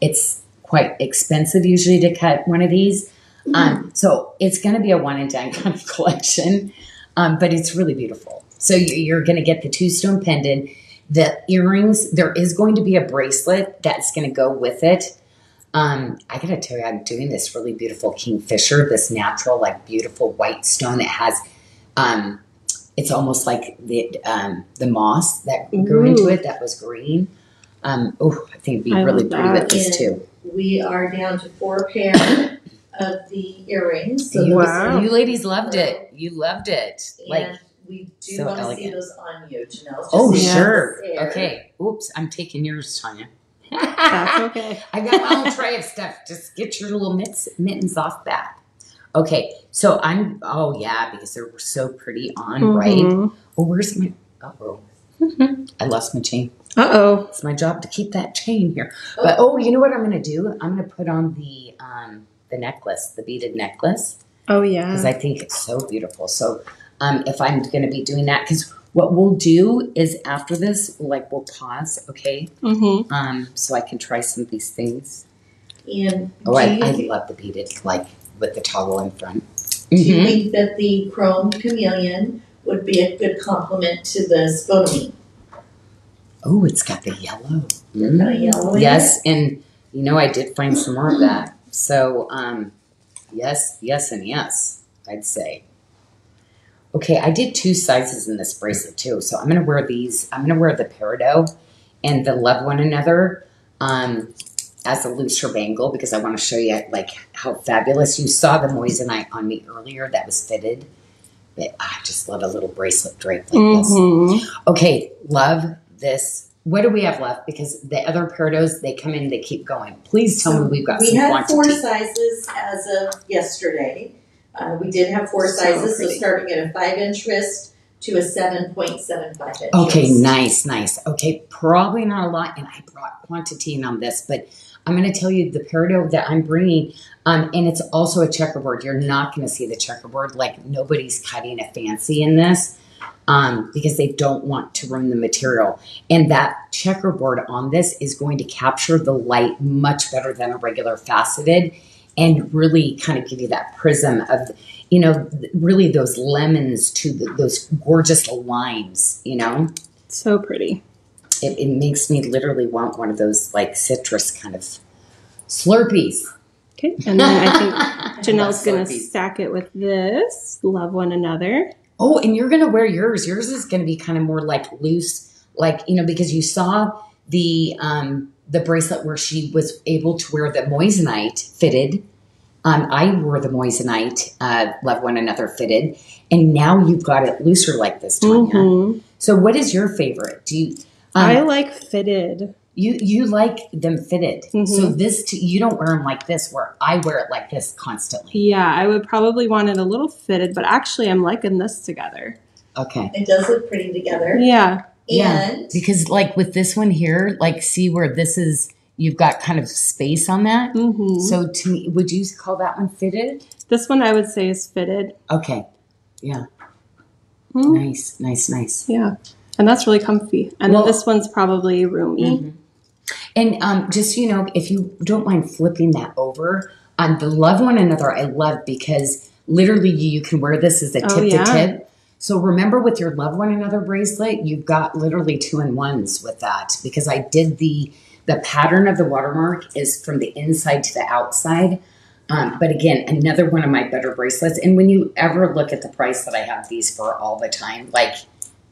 It's quite expensive usually to cut one of these. So it's going to be a one and done kind of collection, but it's really beautiful. So you're going to get the 2-stone pendant, the earrings. There is going to be a bracelet that's going to go with it. I gotta tell you, I'm doing this really beautiful Kingfisher, this natural, like beautiful white stone that has, it's almost like the moss that grew into it that was green. I think it'd be really pretty with this too. We are down to 4 pairs of the earrings. So you ladies loved it. You loved it. And like we do so want to see those on you, Janyl. Oh, sure. Okay. Oops, I'm taking yours, Tanya. That's okay. I got my whole tray of stuff. Just get your little mittens off that. Okay, so I'm, oh yeah, because they're so pretty on, right? Oh, where's my, I lost my chain. It's my job to keep that chain here. But you know what I'm going to do? I'm going to put on the necklace, the beaded necklace. Oh yeah. Because I think it's so beautiful. So if I'm going to be doing that, because what we'll do is after this, like we'll pause, okay? So I can try some of these things. And I love the beaded, like with the towel in front. Do you think that the Chrome Chameleon would be a good complement to the Spodumene? Oh, it's got the yellow. Yellow in it? And you know, I did find some more of that. So yes, and yes, I'd say. Okay, I did 2 sizes in this bracelet too, so I'm going to wear these. I'm going to wear the Peridot and the Love One Another as a looser bangle because I want to show you like how fabulous. You saw the Moissanite on me earlier that was fitted, but I just love a little bracelet drape like this. Okay, love this. What do we have left? Because the other Peridots, they come in, they keep going. Please tell me we've got some quantity. We had 4 sizes as of yesterday. We did have 4 sizes, so starting at a 5-inch wrist to a 7.75 inch. Okay, nice, nice. Okay, probably not a lot, and I brought quantity in on this, but I'm going to tell you the Peridot that I'm bringing, and it's also a checkerboard. You're not going to see the checkerboard. Like, nobody's cutting a fancy in this because they don't want to ruin the material. And that checkerboard on this is going to capture the light much better than a regular faceted. And really kind of give you that prism of, you know, really those lemons to those gorgeous limes, you know? So pretty. It makes me literally want one of those like citrus kind of Slurpees. Okay, and then I think Janyl's going to stack it with this, Love One Another. Oh, and you're going to wear yours. Yours is going to be kind of more like loose, like, you know, because you saw the bracelet where she was able to wear the Moissanite fitted. I wore the Moissanite Love One Another fitted. And now you've got it looser like this, Tanya. So what is your favorite? Do you, I like fitted. You like them fitted. So this, you don't wear them like this where I wear it like this constantly. Yeah, I would probably want it a little fitted, but actually I'm liking this together. Okay. It does look pretty together. Yeah. Yeah, because like with this one here, like see where this is, you've got kind of space on that. So to me, would you call that one fitted? This one I would say is fitted. Okay. Yeah. Nice, nice, nice. Yeah. And that's really comfy. And well, this one's probably roomy. And just, you know, if you don't mind flipping that over, the Love One Another I love because literally you can wear this as a tip to tip. So remember with your Love One Another bracelet, you've got literally 2-in-1s with that because I did the pattern of the watermark is from the inside to the outside. But again, another one of my better bracelets. And when you ever look at the price that I have these for all the time, like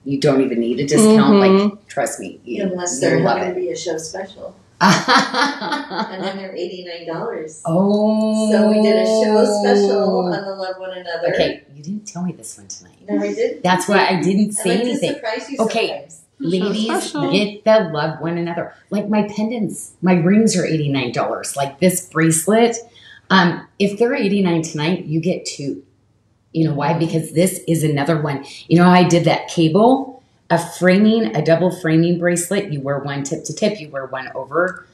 you don't even need a discount. Like, trust me, unless they're going to be a show special. And then they're $89. Oh, so we did a show special on the Love One Another. Okay, you didn't tell me this one tonight. No, I didn't. That's why I didn't say anything. You ladies, get the Love One Another. Like my pendants, my rings are $89. Like this bracelet, if they're $89 tonight, you get 2. You know why? Because this is another one. You know, I did that cable. A framing, a double framing bracelet. You wear one tip to tip. You wear one over.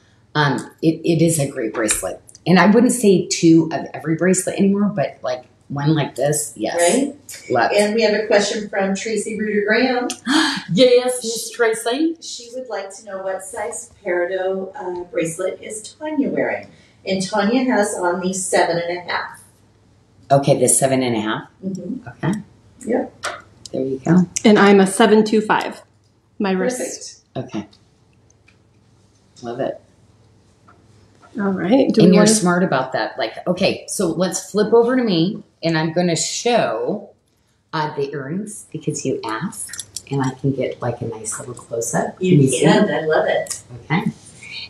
It is a great bracelet. And I wouldn't say two of every bracelet anymore, but like one like this, yes. Right? Love it. And we have a question from Tracy Ruder-Graham. Yes, Miss Tracy. She would like to know what size Peridot bracelet is Tanya wearing. And Tanya has on the 7.5. Okay, the 7.5? Mm-hmm. Okay. Yep. There you go. And I'm a 7.25. My perfect wrist. Okay. Love it. All right. And you're smart about that. Like, okay, so let's flip over to me, and I'm going to show the earrings because you asked, and I can get like a nice little close-up. You can. I love it. Okay.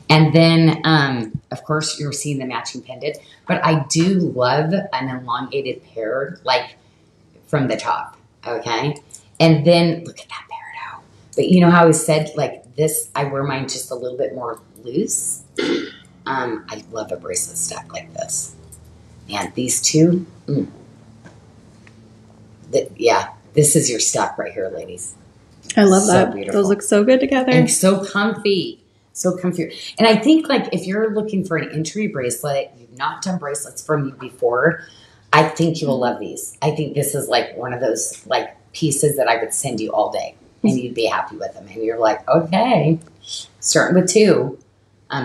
And then, of course, you're seeing the matching pendant, but I do love an elongated pair, like from the top. Okay. And then look at that Peridot. But you know how I said like this, I wear mine just a little bit more loose. I love a bracelet stack like this. Man, these two, yeah, this is your stack right here, ladies. I love so that. Beautiful. Those look so good together. And so comfy. So comfy. And I think like if you're looking for an entry bracelet, you've not done bracelets from you before, I think you will love these. I think this is like one of those like pieces that I would send you all day and you'd be happy with them. And you're like, okay, starting with two.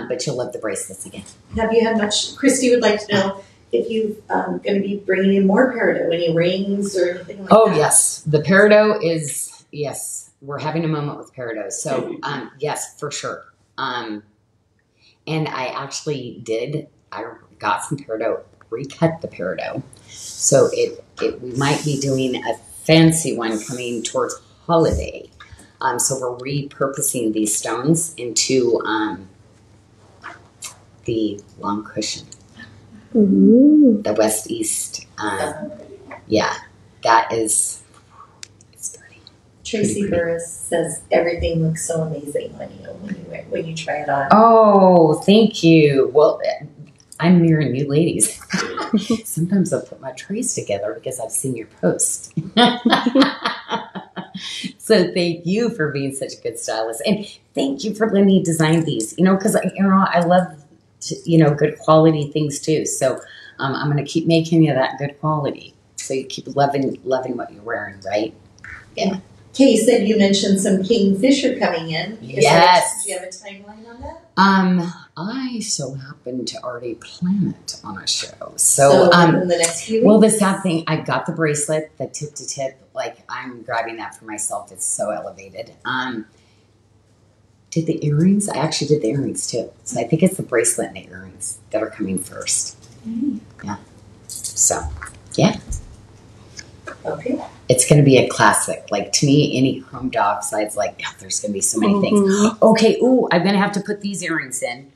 But you'll love the bracelets again. Have you had much? Christy would like to know if you're going to be bringing in more Peridot, any rings or anything like that. Oh, yes. The Peridot is, yes, we're having a moment with Peridot. So, yes, for sure. And I actually did, I got some Peridot, recut the Peridot. So we might be doing a fancy one coming towards holiday. So we're repurposing these stones into... the long cushion. Ooh. The West East. Yeah, that is, it's pretty. Tracy Burris says everything looks so amazing when you try it on. Oh, thank you. Well, I'm mirroring you ladies. Sometimes I'll put my trays together because I've seen your post. So thank you for being such a good stylist. And thank you for letting me design these, you know, because, you know, I love, you know, good quality things too. So I'm going to keep making you that good quality. So you keep loving what you're wearing, right? Yeah. Kay said you mentioned some Kingfisher coming in. Yes. Do you have a timeline on that? I so happen to already plan it on a show. So in the next few weeks? Well, the sad thing, I got the bracelet, the tip to tip. Like I'm grabbing that for myself. It's so elevated. Did the earrings? I actually did the earrings too. So I think it's the bracelet and the earrings that are coming first. Mm. Yeah. So, yeah. Okay. It's going to be a classic. Like to me, any chromed off sides, like oh, there's going to be so many things. Okay. Ooh, I'm going to have to put these earrings in.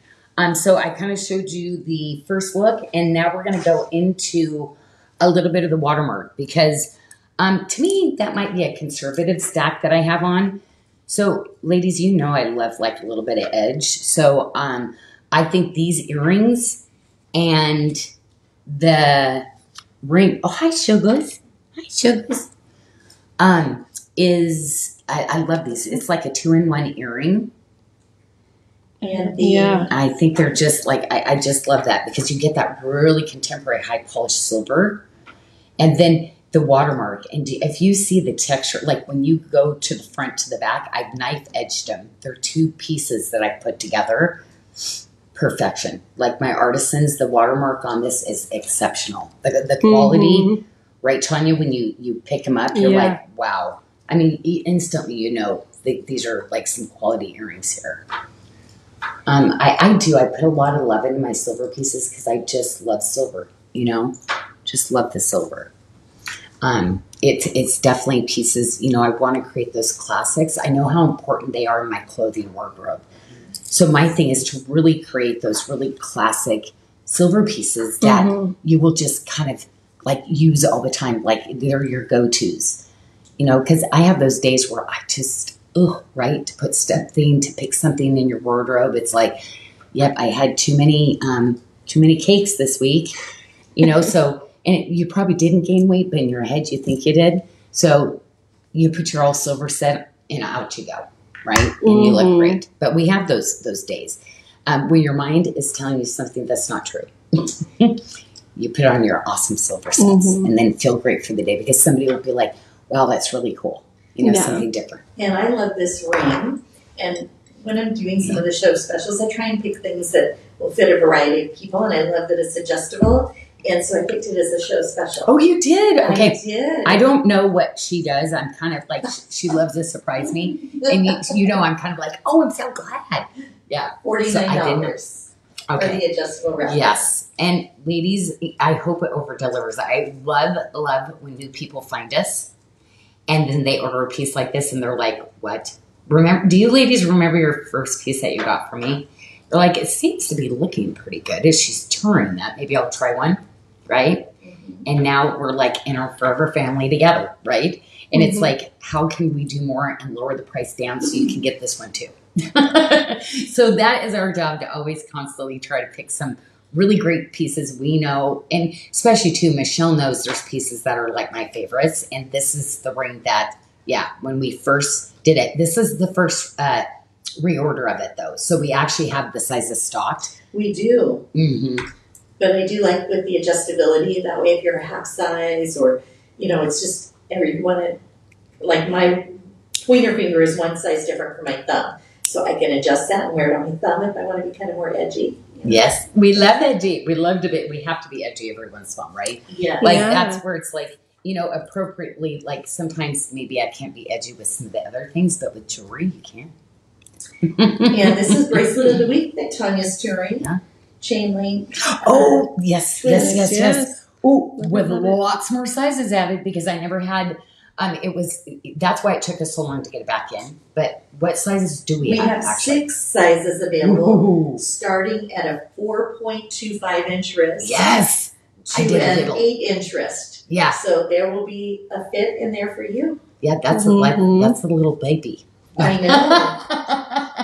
So I kind of showed you the first look, and now we're going to go into a little bit of the watermark because to me that might be a conservative stack that I have on. So, ladies, you know I love, like, a little bit of edge. So, I think these earrings and the ring... Oh, hi, Sugars. Hi, Sugars. I love these. It's like a 2-in-1 earring. And yeah. I think they're just, like, I just love that because you get that really contemporary high-polished silver. And then... the watermark, and if you see the texture, like when you go to the front to the back, I've knife edged them. They're two pieces that I put together. Perfection. Like my artisans, the watermark on this is exceptional. The quality, right, Tanya? When you pick them up, you're like, wow. I mean, instantly you know these are like some quality earrings here. I do. I put a lot of love into my silver pieces because I just love silver. You know, just love the silver. It's definitely pieces, you know, I want to create those classics. I know how important they are in my clothing wardrobe. So my thing is to really create those really classic silver pieces that you will just kind of like use all the time. Like they're your go-tos, you know, because I have those days where I just, right, to put something, to pick something in your wardrobe. It's like, yep, I had too many cakes this week, you know, so... And you probably didn't gain weight, but in your head you think you did. So you put your all silver set and out you go, right? And you look great. But we have those days where your mind is telling you something that's not true. You put on your awesome silver sets and then feel great for the day, because somebody will be like, wow, that's really cool. You know, something different. And I love this ring. And when I'm doing some of the show specials, I try and pick things that will fit a variety of people. And I love that it's adjustable. And so I picked it as a show special. Oh, you did? Okay. I did. I don't know what she does. I'm kind of like, she loves to surprise me. And you know, I'm kind of like, oh, I'm so glad. Yeah. $49 so I didn't. Okay. For the adjustable wrap. Yes. And ladies, I hope it over delivers. I love, love when new people find us. And then they order a piece like this and they're like, what? Remember? Do you ladies remember your first piece that you got for me? They're like, it seems to be looking pretty good. As she's touring that, maybe I'll try one. Right? And now we're like in our forever family together, right? And it's like, how can we do more and lower the price down so you can get this one too? So that is our job, to always constantly try to pick some really great pieces we know. And especially too, Michelle knows there's pieces that are like my favorites. And this is the ring that, yeah, when we first did it, this is the first reorder of it though. So we actually have the sizes stocked. We do. But I do like with the adjustability, that way if you're a half size or, you know, it's just everyone, like my pointer finger is one size different from my thumb. So I can adjust that and wear it on my thumb if I want to be kind of more edgy. You know? Yes, we love edgy. We love to be, we have to be edgy every once in a while, right? Yeah. Like that's where it's like, you know, appropriately, like sometimes maybe I can't be edgy with some of the other things, but with jewelry, you can. Yeah, this is Bracelet of the Week that Tanya's touring. Yeah. Chain link. Oh, yes, yes, yes, yes. Oh, with lots more sizes added, because I never had, it was, that's why it took us so long to get it back in. But what sizes do we have? We have actually 6 sizes available, starting at a 4.25 inch wrist. Yes. To an 8 inch wrist. Yeah. So there will be a fit in there for you. Yeah, that's that's a little baby. I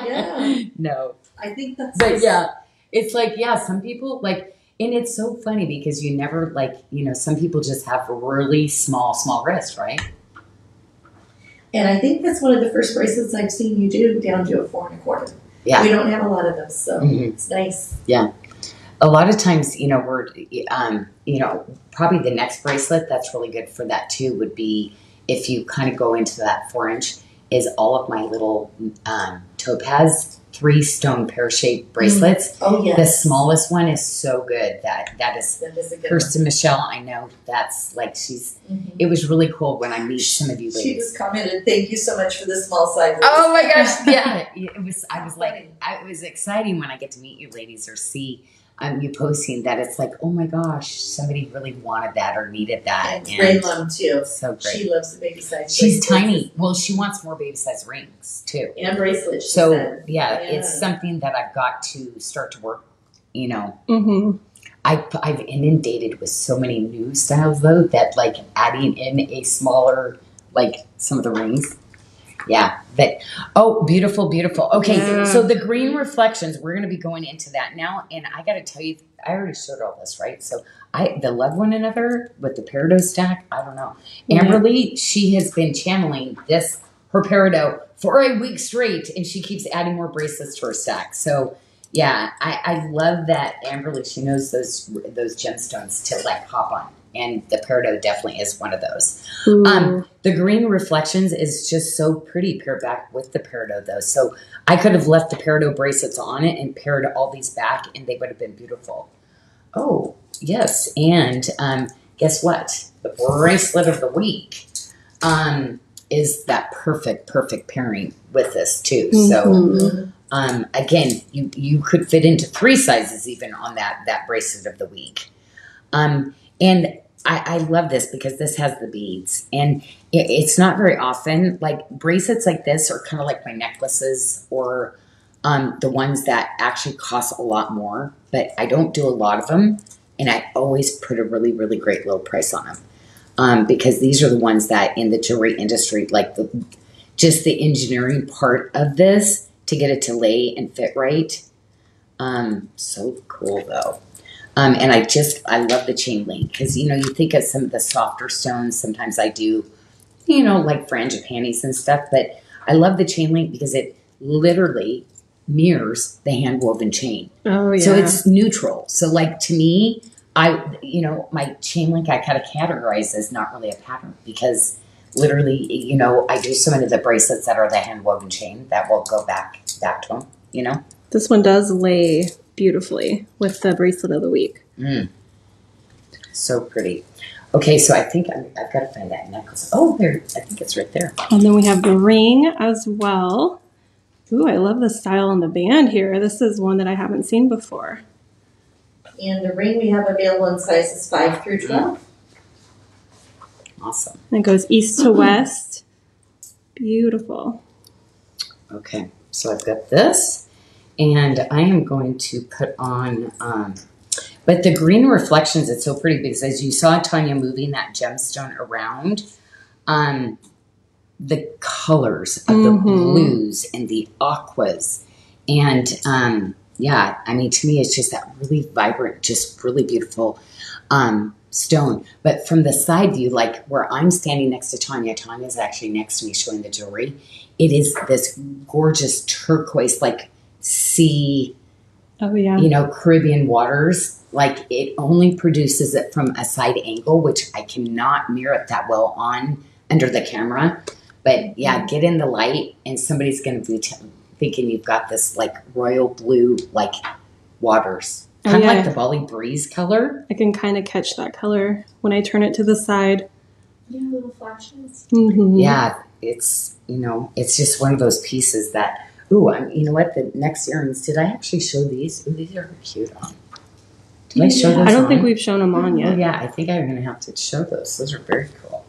know. No. I think that's. But yeah. It's like, yeah, some people like, and it's so funny because you never like, you know, some people just have really small wrists, right? And I think that's one of the first bracelets I've seen you do down to a 4.25. Yeah. We don't have a lot of those, so it's nice. Yeah. A lot of times, you know, we're, you know, probably the next bracelet that's really good for that too would be if you kind of go into that 4 inch is all of my little topaz 3-stone pear-shaped bracelets. Oh, yes. The smallest one is so good. That is Kirsten one. Michelle, I know that's like she's, it was really cool when I meet some of you ladies. She just commented, thank you so much for the small size. Oh my gosh, yeah. It was, I was like, it was exciting when I get to meet you ladies or see you posting that. It's like, oh my gosh, somebody really wanted that or needed that. And Raylum too. So great. She loves the baby size. She's tiny. Well, she wants more baby size rings too. And bracelets. So yeah, it's something that I've got to start to work, you know. I've inundated with so many new styles though, that like adding in a smaller, like some of the rings. Yeah, but oh, beautiful, beautiful. Okay, so the green reflections, we're going to be going into that now. And I got to tell you, I already showed all this, right? So the Love One Another with the Peridot stack, I don't know. Amberly, she has been channeling this, her Peridot, for a week straight, and she keeps adding more bracelets to her stack. So yeah, I love that Amberly, she knows those gemstones to like hop on. And the Peridot definitely is one of those. The green reflections is just so pretty paired back with the Peridot though. So I could have left the Peridot bracelets on it and paired all these back and they would have been beautiful. Oh, yes. And guess what? The Bracelet of the Week is that perfect pairing with this too. So again, you could fit into 3 sizes even on that Bracelet of the Week. And I love this because this has the beads, and it's not very often, like bracelets like this are kind of like my necklaces or the ones that actually cost a lot more, but I don't do a lot of them, and I always put a really, really great low price on them because these are the ones that in the jewelry industry, like just the engineering part of this to get it to lay and fit right. So cool though. And I love the chain link because, you know, you think of some of the softer stones. Sometimes I do, you know, like frangipanis and stuff. But I love the chain link because it literally mirrors the hand-woven chain. Oh, yeah. So it's neutral. So, like, to me, my chain link, I kind of categorize as not really a pattern because literally, I do so many of the bracelets that are the hand-woven chain that will go back to them, This one does lay beautifully with the bracelet of the week. Mm. So pretty. Okay, so I think I've got to find that necklace. Oh, there. I think it's right there. And then we have the ring as well. Ooh, I love the style on the band here. This is one that I haven't seen before. And the ring we have available in sizes 5 through 12. Awesome. And it goes east to west. Beautiful. Okay, so I've got this. And I am going to put on... but the green reflections, it's so pretty because as you saw Tanya moving that gemstone around, the colors of the blues and the aquas. And, to me, it's just that really vibrant, just really beautiful stone. But from the side view, like where I'm standing next to Tanya, Tanya's actually next to me showing the jewelry. It is this gorgeous turquoise, like sea, Caribbean waters. Like it only produces it from a side angle, which I cannot mirror it that well on under the camera. But yeah, get in the light and somebody's going to be thinking you've got this like royal blue, like waters. Kind of like the Bali breeze color. I can kind of catch that color when I turn it to the side. Yeah, little flashes. Mm-hmm. Yeah, it's, it's just one of those pieces that, you know what? The next earrings, did I actually show these? Ooh, these are cute on. Did I show those I don't think we've shown them on yet. Oh, yeah, I think I'm going to have to show those. Those are very cool.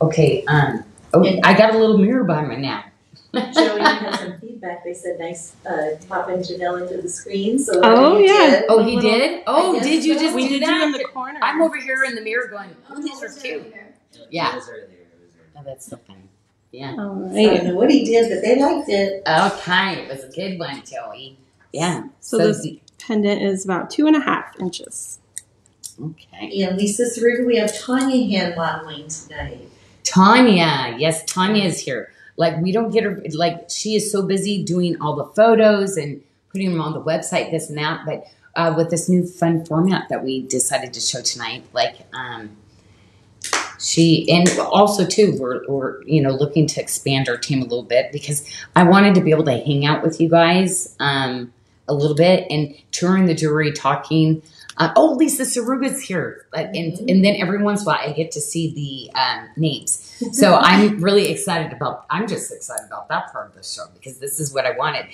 Okay. I got a little mirror by me now. Joey had some feedback. They said, nice popping Janyl into the screen. So he did? Oh, did you just do that? In the corner. I'm over here in the mirror going, these are cute. Yeah. Oh, that's so funny. Yeah. All right. So I don't know what he did, but they liked it. Okay. It was a good one, Joey. Yeah. So pendant is about 2.5 inches. Okay. And Lisa Saruga, we have Tanya hand modeling tonight. Tanya, yes, Tanya is here. Like we don't get her, like she is so busy doing all the photos and putting them on the website, this and that. But with this new fun format that we decided to show tonight, like she, and also too, we're looking to expand our team a little bit because I wanted to be able to hang out with you guys. A little bit and touring the jewelry, talking. Oh, Lisa Saruga's here, and then every once in a while I get to see the names. So I'm really excited about. I'm just excited about that part of the show because this is what I wanted.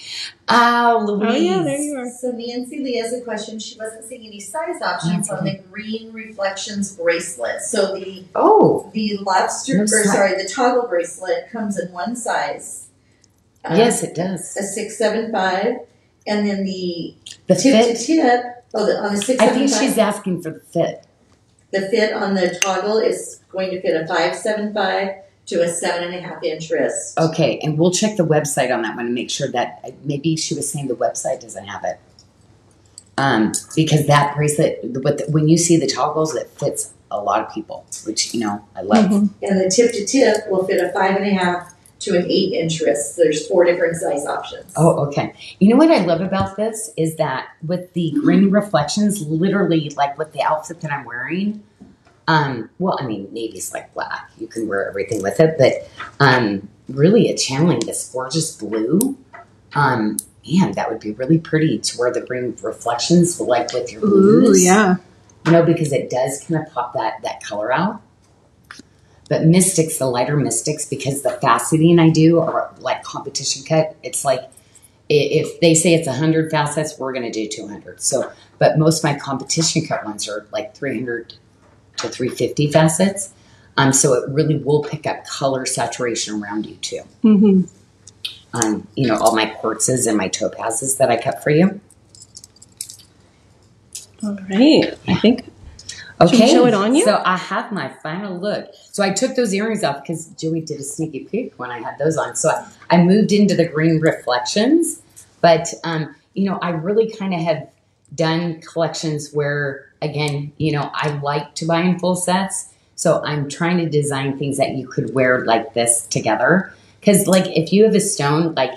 Oh, Louise. Oh yeah, there you are. So Nancy Lee has a question. She wasn't seeing any size options on the green reflections bracelet. So the toggle bracelet comes in one size. Yes, it does. A 675. And then the tip to tip, on the 675. I think she's asking for the fit. The fit on the toggle is going to fit a 575 to a 7.5 inch wrist. Okay, and we'll check the website on that one and make sure that maybe she was saying the website doesn't have it. Because that bracelet, when you see the toggles, it fits a lot of people, which, I love. And the tip to tip will fit a 5.5 to an 8 inch wrist. There's 4 different size options. Oh, okay. You know what I love about this is that with the green reflections, literally like with the outfit that I'm wearing, navy's like black. You can wear everything with it, but really it's channeling this gorgeous blue. Man, that would be really pretty to wear the green reflections like with your blues. Ooh, yeah. Because it does kind of pop that color out. But mystics, the lighter mystics, because the faceting I do are like competition cut. It's like if they say it's 100 facets, we're going to do 200. So, but most of my competition cut ones are like 300 to 350 facets. So it really will pick up color saturation around you too. All my quartzes and my topazes that I cut for you. All right, I think. Okay, should we show it on you? So I have my final look. So I took those earrings off because Joey did a sneaky peek when I had those on. So I moved into the green reflections. But, I really kind of have done collections where, again, I like to buy in full sets. So I'm trying to design things that you could wear like this together. Because, like, if you have a stone, like,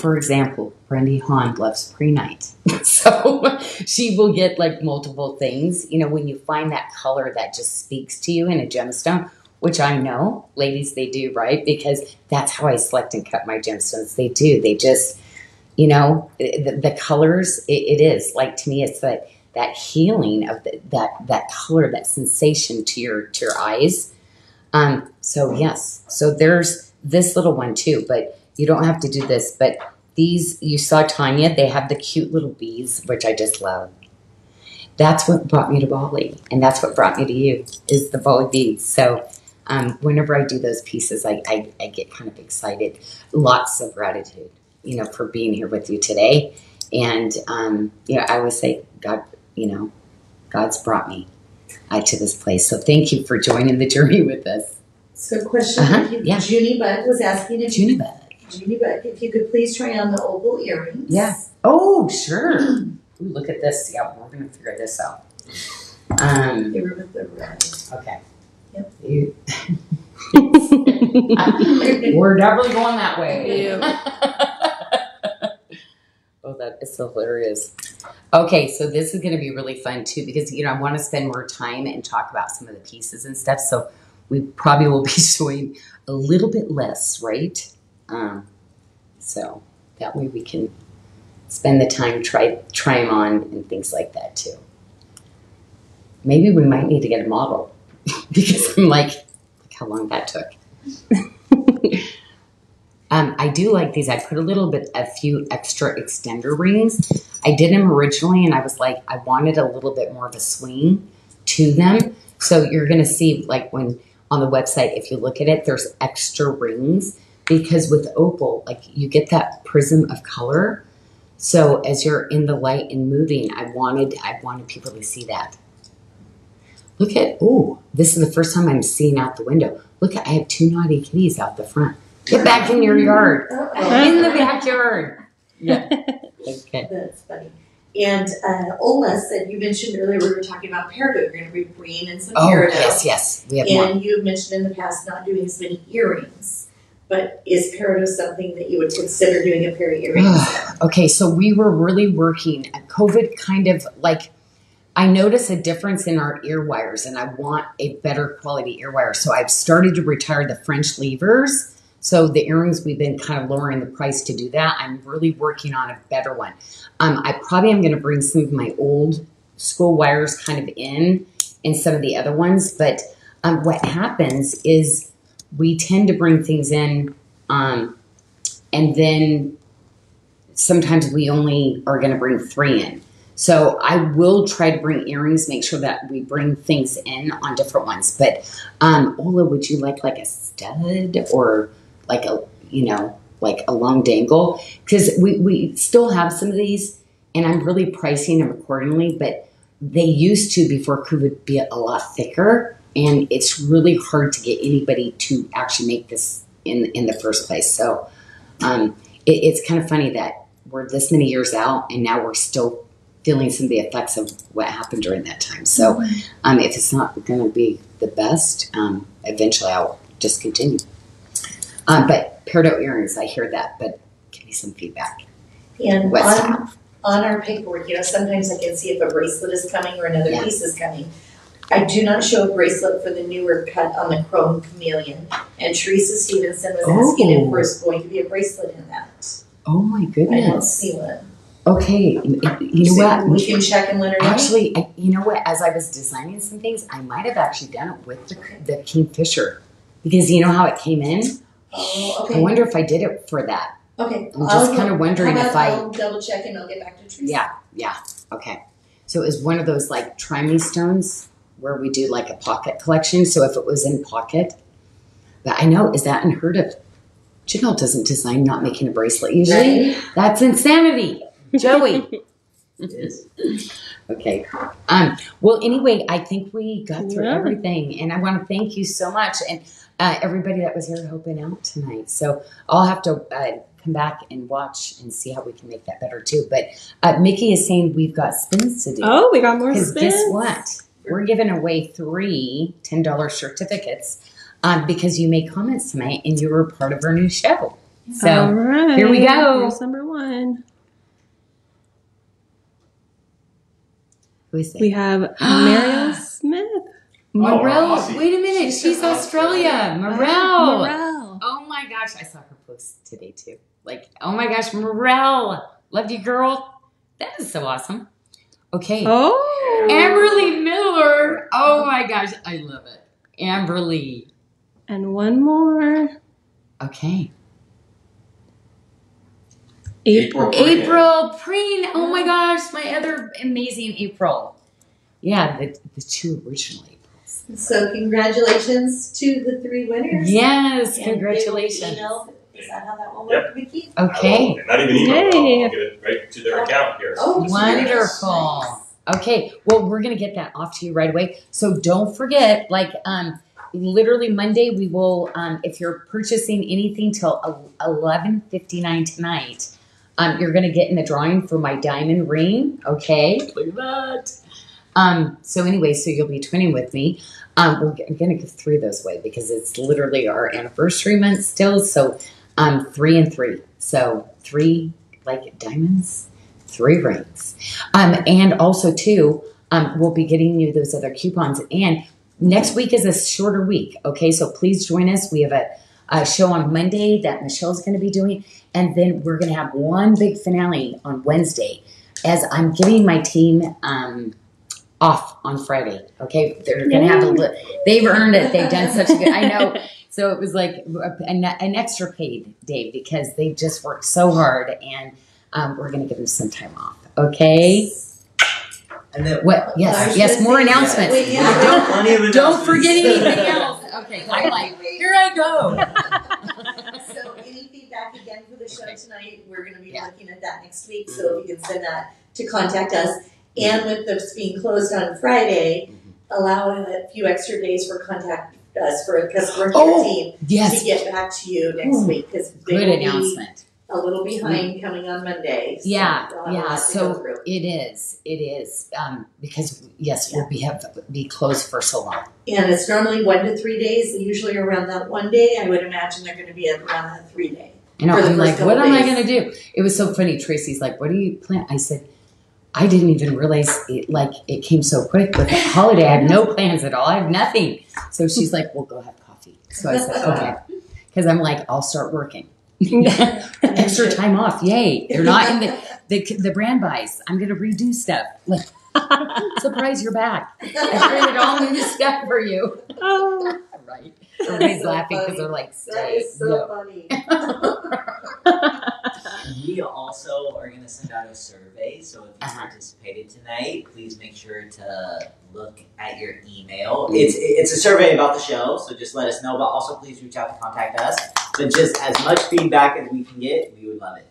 for example, Brendy Hahn loves Prehnite. So she will get like multiple things. You know, when you find that color that just speaks to you in a gemstone, which I know, ladies, they do, right? Because that's how I select and cut my gemstones. They do. They just, you know, the colors, it is. Like, to me, it's that healing of that color, that sensation to your eyes. So yes, so there's this little one too, but you don't have to do this. But these, you saw Tanya, they have the cute little bees, which I just love. That's what brought me to Bali, and that's what brought me to you, is the Bali beads. So whenever I do those pieces, I get kind of excited. Lots of gratitude, you know, for being here with you today. And, you know, I always say, God, you know, God's brought me to this place. So thank you for joining the journey with us. So question, yeah. Junie Buck was asking if Junie Buck. Junie Buck, if you could please try on the opal earrings. Yeah. Oh, sure. Ooh, look at this. Yeah, we're going to figure this out. They were with the red. Okay. Yep. We're definitely going that way. Oh, that is hilarious. Okay, so this is going to be really fun too, because, you know, I want to spend more time and talk about some of the pieces and stuff. So we probably will be showing a little bit less, right? So that way we can spend the time, try them on and things like that too. Maybe we might need to get a model because I'm like, look how long that took. I do like these. I put a few extra extender rings. I did them originally, and I was like, I wanted a little bit more of a swing to them. So you're going to see, like, when on the website, if you look at it, there's extra rings, because with opal, like, you get that prism of color. So as you're in the light and moving, I wanted people to see that. Look at, oh, this is the first time I'm seeing out the window. Look at, I have two naughty kitties out the front. Get back in your yard. In the backyard. Yeah. Okay. That's funny. And Ola said, you mentioned earlier, we were talking about Peridot. You're going to be bringing in some Peridot. Oh, yes, yes. We have and more. You have mentioned in the past not doing as many earrings. But is Peridot something that you would consider doing a pair of earrings? Okay, so we were really working. COVID kind of, like, I notice a difference in our ear wires, and I want a better quality ear wire. So I've started to retire the French levers. So the earrings, we've been kind of lowering the price to do that. I'm really working on a better one. I probably am going to bring some of my old school wires kind of in and some of the other ones. But what happens is we tend to bring things in and then sometimes we only are going to bring 3 in. So I will try to bring earrings, make sure that we bring things in on different ones. But Ola, would you like a stud or like a, you know, like a long dangle? Because we still have some of these, and I'm really pricing them accordingly, but they used to, before COVID, be a lot thicker, and it's really hard to get anybody to actually make this in the first place. So it's kind of funny that we're this many years out, and now we're still feeling some of the effects of what happened during that time. So if it's not going to be the best, eventually I'll just continue. But Peridot earrings, I hear that, but give me some feedback. And on our paperwork, you know, sometimes I can see if a bracelet is coming or another piece is coming. I do not show a bracelet for the newer cut on the Chrome Chameleon. And Teresa Stevenson was asking if there's going to be a bracelet in that. Oh, my goodness. I don't see one. Okay, you know what? We can check and let her know. Actually, you know what? As I was designing some things, I might have actually done it with the Kingfisher, because you know how it came in? Oh, okay. I wonder if I did it for that. Okay. I'm just kind of wondering if I'll double check and I'll get back to Teresa. Yeah, yeah. Okay. So it was one of those, like, try me stones where we do like a pocket collection. So if it was in pocket, but I know, is that unheard of? Janyl doesn't design not making a bracelet usually. Right? That's insanity. Joey. Okay. Well, anyway, I think we got through everything, and I want to thank you so much, and everybody that was here helping out tonight. So I'll have to come back and watch and see how we can make that better too. But Mickey is saying we've got spins to do. Oh, we got more spins. Because guess what? We're giving away 3 $10 certificates because you made comments tonight and you were part of our new show. So right, here we go. Here's number one. We have Mariel Smith. Morel, wait a minute. She's Australia. Morel. Oh my gosh. I saw her post today too. Like, oh my gosh, Morel. Love you, girl. That is so awesome. Okay. Oh. Amberly Miller. Oh my gosh. I love it. Amberly. And one more. Okay. April Preen. Oh my gosh, my other amazing April. Yeah, the two originally. So congratulations to the three winners. Yes, and congratulations. Is that how that one worked, Vicky? Okay. Not even email. I'll get it right to their account here. Oh, wonderful. Nice. Okay. Well, we're gonna get that off to you right away. So don't forget, like, literally Monday we will. If you're purchasing anything till 11:59 tonight, you're gonna get in the drawing for my diamond ring. Okay. Look at that. So anyway, so you'll be twinning with me. I'm going to give three of those away because it's literally our anniversary month still. So, 3 and 3. So 3 like diamonds, 3 rings. And also too, we'll be getting you those other coupons, and next week is a shorter week. Okay. So please join us. We have a show on Monday that Michelle's going to be doing. And then we're going to have one big finale on Wednesday as I'm giving my team, off on Friday. Okay. They're going to have they've earned it. They've done such a good, I know. So it was like an extra paid day because they just worked so hard, and we're going to give them some time off. Okay. And then what? Yes. Yes. More announcements. Wait, yeah. Don't forget anything else. Okay. I'm like, here I go. So any feedback again for the show tonight, we're going to be looking at that next week. So if you can send that to contact us. And with those being closed on Friday, allowing a few extra days for contact us for a customer team to get back to you next week, because good announcement. A little behind coming on Monday. So so it is because we have to be closed for so long. And it's normally 1 to 3 days, and usually around that one day, I would imagine they're going to be around that 3 day. And I'm like, what am I going to do? It was so funny. Tracy's like, what do you plan? I said, I didn't even realize it, like, it came so quick with the holiday. I have no plans at all. I have nothing. So she's like, well, go have coffee. So I said, okay. Because I'm like, I'll start working. Extra time off. Yay. They're not in the brand buys. I'm going to redo stuff. Like, surprise, you're back. I created all new stuff for you. Oh. Right. Everybody's laughing because they're like, that is so funny. We also are going to send out a survey, so if you participated tonight, please make sure to look at your email. It's a survey about the show, so just let us know, but also please reach out to contact us. But just as much feedback as we can get, we would love it.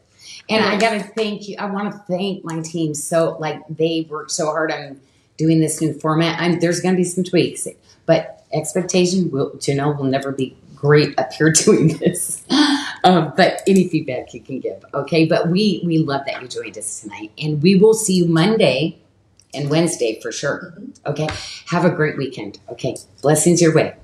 And I got to thank you. I want to thank my team. So, like, they worked so hard on doing this new format. There's going to be some tweaks, but expectation, Janyl will never be great up here doing this. But any feedback you can give, okay? But we love that you joined us tonight, and we will see you Monday and Wednesday for sure, okay? Have a great weekend, okay? Blessings your way.